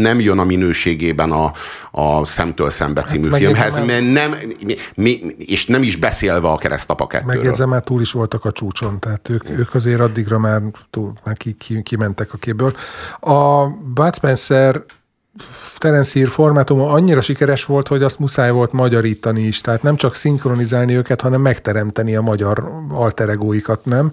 nem jön a minőségében a, a Szemtől szembe című hát filmhez, mert nem, mi, mi, és nem is beszélve a Keresztapa kettőről. Megjegyzem, már túl is voltak a csúcson, tehát ők, ők azért addigra már, túl, már ki, ki, kimentek a képből. A Bud Spencer Terence Hill formátuma annyira sikeres volt, hogy azt muszáj volt magyarítani is, tehát nem csak szinkronizálni őket, hanem megteremteni a magyar alteregóikat, nem?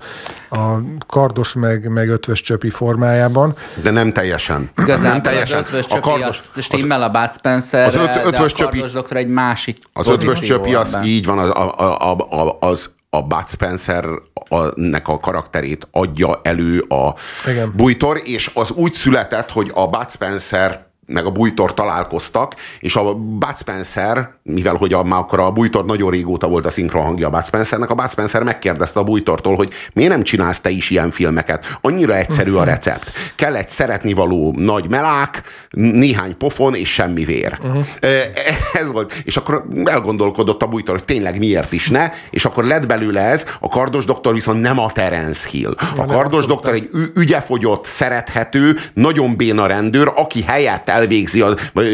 A kardos meg, meg ötvös csöpi formájában. De nem teljesen. Igazából nem teljesen. Az ötvös csöpi, a kardos, az stimmel a Bud Spencerre, az öt, ötvös de a kardos doktor egy másik az ötvös csöpi, az így van, az, a, a, a, az a Bud Spencernek a karakterét adja elő a Bújtor, és az úgy született, hogy a Bud Spencer meg a Bújtor találkoztak, és a Bud Spencer, mivel hogy a, már akkor a Bújtor nagyon régóta volt a szinkronhangja a Bud Spencernek, a Bud Spencer megkérdezte a Bújtortól, hogy miért nem csinálsz te is ilyen filmeket? Annyira egyszerű a recept. Kell egy szeretnivaló nagy melák, néhány pofon és semmi vér. Uh-huh. Ez volt. És akkor elgondolkodott a Bújtor, hogy tényleg miért is ne, és akkor lett belőle ez, a Kardos doktor viszont nem a Terence Hill. A Kardos doktor egy ügyefogyott, szerethető, nagyon béna rendőr, aki helyett elvégzi a,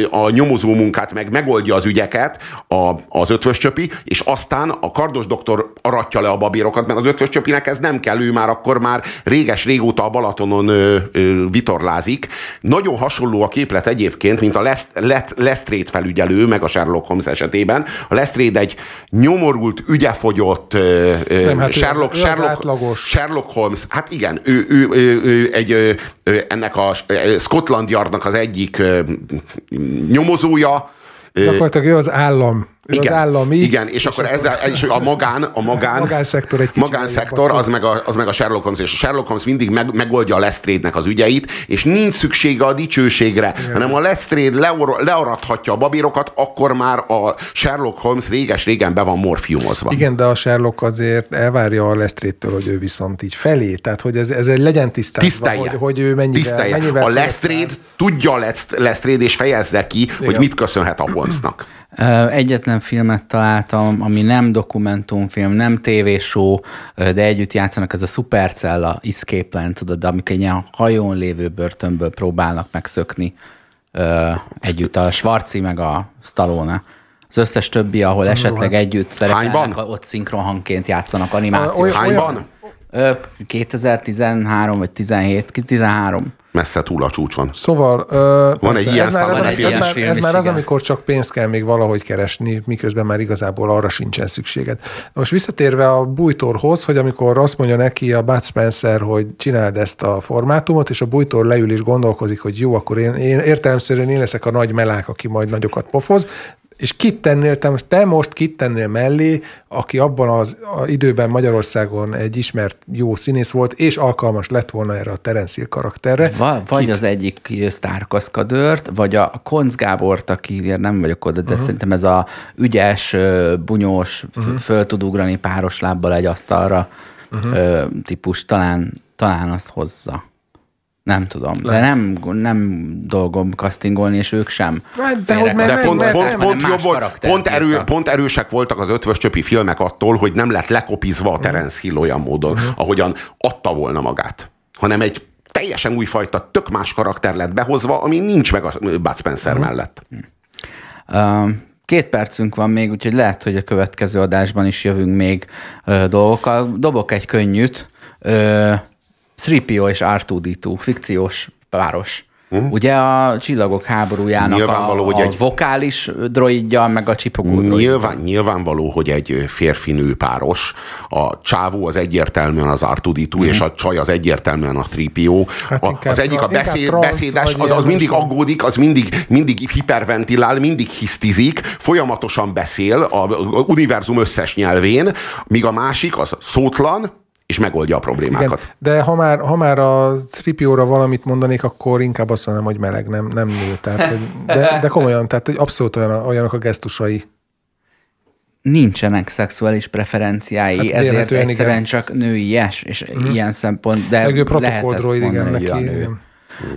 a nyomozó munkát, meg megoldja az ügyeket, a, az ötvös csöpi, és aztán a Kardos doktor aratja le a babérokat, mert az ötvös csöpinek ez nem kell, ő már akkor már réges-régóta a Balatonon ö, ö, vitorlázik. Nagyon hasonló a képlet egyébként, mint a Lestrade felügyelő, meg a Sherlock Holmes esetében. A Lestrade egy nyomorult, ügyefogyott ö, ö, nem, hát Sherlock, az, Sherlock, Sherlock Holmes, hát igen, ő, ő, ő, ő egy ö, ennek a Scotland Yardnak az egyik ö, nyomozója. Gyakorlatilag ő az állam. Igen, az állami, igen, és, és akkor ezzel és a magán, a magán, magánszektor, egy magánszektor az, meg a, az meg a Sherlock Holmes, és a Sherlock Holmes mindig meg, megoldja a Lestrade-nek az ügyeit, és nincs szüksége a dicsőségre, igen, hanem a Lestrade leor, learathatja a babérokat, akkor már a Sherlock Holmes réges-régen be van morfiumozva. Igen, de a Sherlock azért elvárja a Lestrade-től, hogy ő viszont így felé, tehát hogy ez, ez egy legyen tisztázva, hogy, hogy ő mennyivel, mennyivel a Lestrade tudja a Lestrade, és fejezze ki, igen, hogy mit köszönhet a Holmesnak. Egyetlen filmet találtam, ami nem dokumentumfilm, nem tévéshow, de együtt játszanak, ez a Supercella, Escape Plan, tudod, amik egy ilyen hajón lévő börtönből próbálnak megszökni együtt a Schwarzi meg a Stallone. Az összes többi, ahol esetleg együtt szerepelnek, ott szinkronhangként játszanak animációs. Hányban? kétezer-tizenhárom vagy tizenhét, tizenhárom. Messze túl a csúcson. Szóval uh, van egy ilyen, ez, már, ez, egy ilyen ez, már, ez már az, amikor csak pénzt kell még valahogy keresni, miközben már igazából arra sincsen szükséged. Most visszatérve a Bújtorhoz, hogy amikor azt mondja neki a Bud Spencer, hogy csináld ezt a formátumot, és a Bújtor leül és gondolkozik, hogy jó, akkor én, én értelemszerűen én leszek a nagy melák, aki majd nagyokat pofoz, és kit tennél, te most, te most kit tennél mellé, aki abban az időben Magyarországon egy ismert jó színész volt, és alkalmas lett volna erre a Terence Hill karakterre. Va, vagy kit? Az egyik sztárkaszkadőrt, vagy a Koncz Gábort, aki nem vagyok oda, de uh-huh. szerintem ez a ügyes, bunyós, uh-huh. föl tud ugrani páros lábbal egy asztalra uh-huh. típus, talán, talán azt hozza. Nem tudom, lehet. De nem, nem dolgom castingolni, és ők sem. De, hogy meg, de pont, meg, pont, nem, pont, jobb volt, pont, erő, pont erősek voltak az ötvös csöpi filmek attól, hogy nem lett lekopizva a Terence Hill olyan módon, uh-huh. ahogyan adta volna magát, hanem egy teljesen újfajta, tök más karakter lett behozva, ami nincs meg a Bud Spencer uh-huh. mellett. Uh, két percünk van még, úgyhogy lehet, hogy a következő adásban is jövünk még uh, dolgokkal. Dobok egy könnyűt. Uh, Sripio és er kettő dé kettő, fikciós páros. Hmm. Ugye a Csillagok háborújának a, a egy... vokális droidja, meg a csipogó nyilván, nyilvánvaló, hogy egy férfi-nő páros. A csávó az egyértelműen az er kettő dé kettő, hmm. és a csaj az egyértelműen a három pé o. Hát a, az egyik a beszéd, transz, beszédes, az, az mindig aggódik, az mindig, mindig hiperventilál, mindig hisztizik, folyamatosan beszél az univerzum összes nyelvén, míg a másik az szótlan, és megoldja a problémákat. Igen, de ha már, ha már a Sripioóra valamit mondanék, akkor inkább azt mondanám, hogy meleg, nem, nem nő. Tehát, hogy de, de komolyan, tehát hogy abszolút olyan, olyanok a gesztusai. Nincsenek szexuális preferenciái, hát ezért egyszerűen igen. Csak nőies, és hmm. ilyen szempont, de ő lehet ezt mondani, igen, neki, a nő. Igen.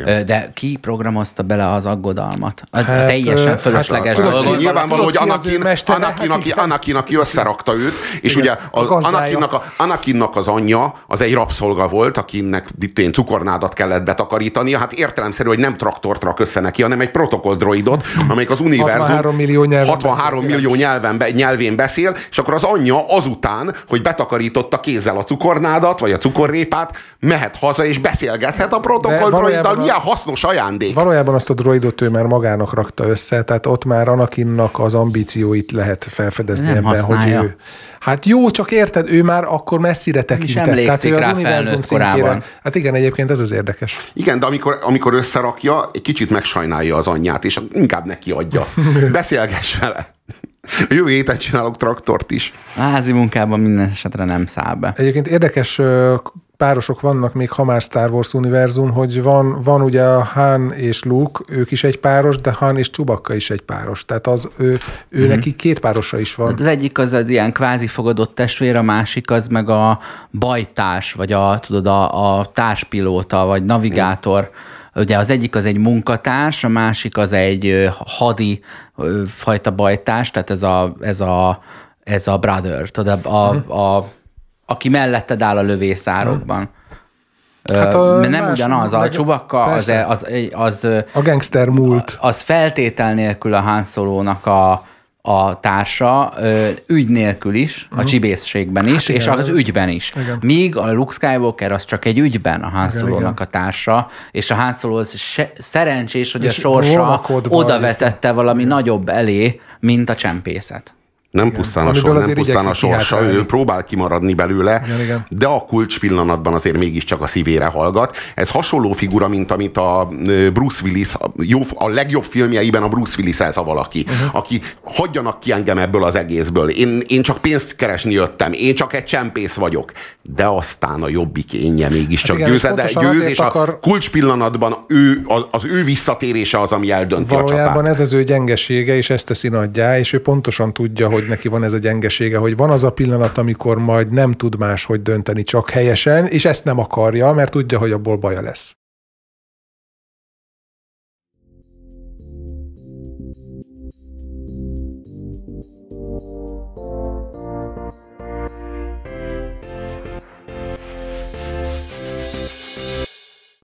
Igen. De ki programozta bele az aggodalmat? A hát, teljesen fölösleges hát, dolgot. Nyilvánvaló, hogy Anakin, Anakin, aki, Anakin, aki összerakta őt, és igen, ugye az Anakinnak, a, Anakinnak az anyja, az egy rabszolga volt, akinek én cukornádat kellett betakarítani. Hát értelemszerű, hogy nem traktort rak össze neki, hanem egy protokolldroidot, amelyik az univerzum hatvanhárom millió nyelven be, nyelvén beszél, és akkor az anyja azután, hogy betakarította kézzel a cukornádat, vagy a cukorrépát, mehet haza és beszélgethet a protokolldroiddal. Milyen hasznos ajándék. Valójában azt a droidot ő már magának rakta össze, tehát ott már Anakinnak az ambícióit lehet felfedezni nem ebben, használja. Hogy ő... Hát jó, csak érted, ő már akkor messzire tekintett. Tehát ő az univerzum szintjére. Hát igen, egyébként ez az érdekes. Igen, de amikor, amikor összerakja, egy kicsit megsajnálja az anyját, és inkább neki adja. Beszélgess vele. Jövő héten csinálok traktort is. A házi munkában minden esetre nem száll be. Egyébként érdekes párosok vannak még, ha már Star Wars univerzum, hogy van, van ugye a Han és Luke, ők is egy páros, de Han és Csubakka is egy páros. Tehát az ő, ő mm. neki két párosa is van. Az egyik az az ilyen kvázi fogadott testvér, a másik az meg a bajtárs, vagy a, tudod, a, a társpilóta, vagy navigátor. Mm. Ugye az egyik az egy munkatárs, a másik az egy hadi fajta bajtárs, tehát ez a, ez a, ez a brother, tudod, a, mm. a aki melletted áll a lövészárokban. Hát a Mert nem más, ugyanaz, a Csubakka, az, az, az... A gangster múlt. Az feltétel nélkül a Han Solónak a, a társa, ügy nélkül is, uh-huh. a csibészségben is, hát és igen, az ügyben is. Igen. Míg a Luke Skywalker az csak egy ügyben a Han Solónak a társa, és a Han Solo szerencsés, hogy és a sorsa odavetette valami igen. nagyobb elé, mint a csempészet. Nem igen. pusztán a, sor, nem pusztán a sorsa, ő próbál kimaradni belőle, igen, igen. de a kulcs pillanatban azért mégiscsak a szívére hallgat. Ez hasonló figura, mint amit a Bruce Willis, a, jó, a legjobb filmjeiben a Bruce Willis ez a valaki, uh-huh. aki hagyjanak ki engem ebből az egészből, én, én csak pénzt keresni jöttem, én csak egy csempész vagyok. De aztán a jobbik énje mégiscsak hát győz, győz és akar... a kulcs pillanatban ő, az, az ő visszatérése az, ami eldönti a csatát. Valójában ez az ő gyengesége, és ezt teszi nagyjá, és ő pontosan tudja, hogy hogy neki van ez a gyengesége, hogy van az a pillanat, amikor majd nem tud máshogy dönteni, csak helyesen, és ezt nem akarja, mert tudja, hogy abból baja lesz.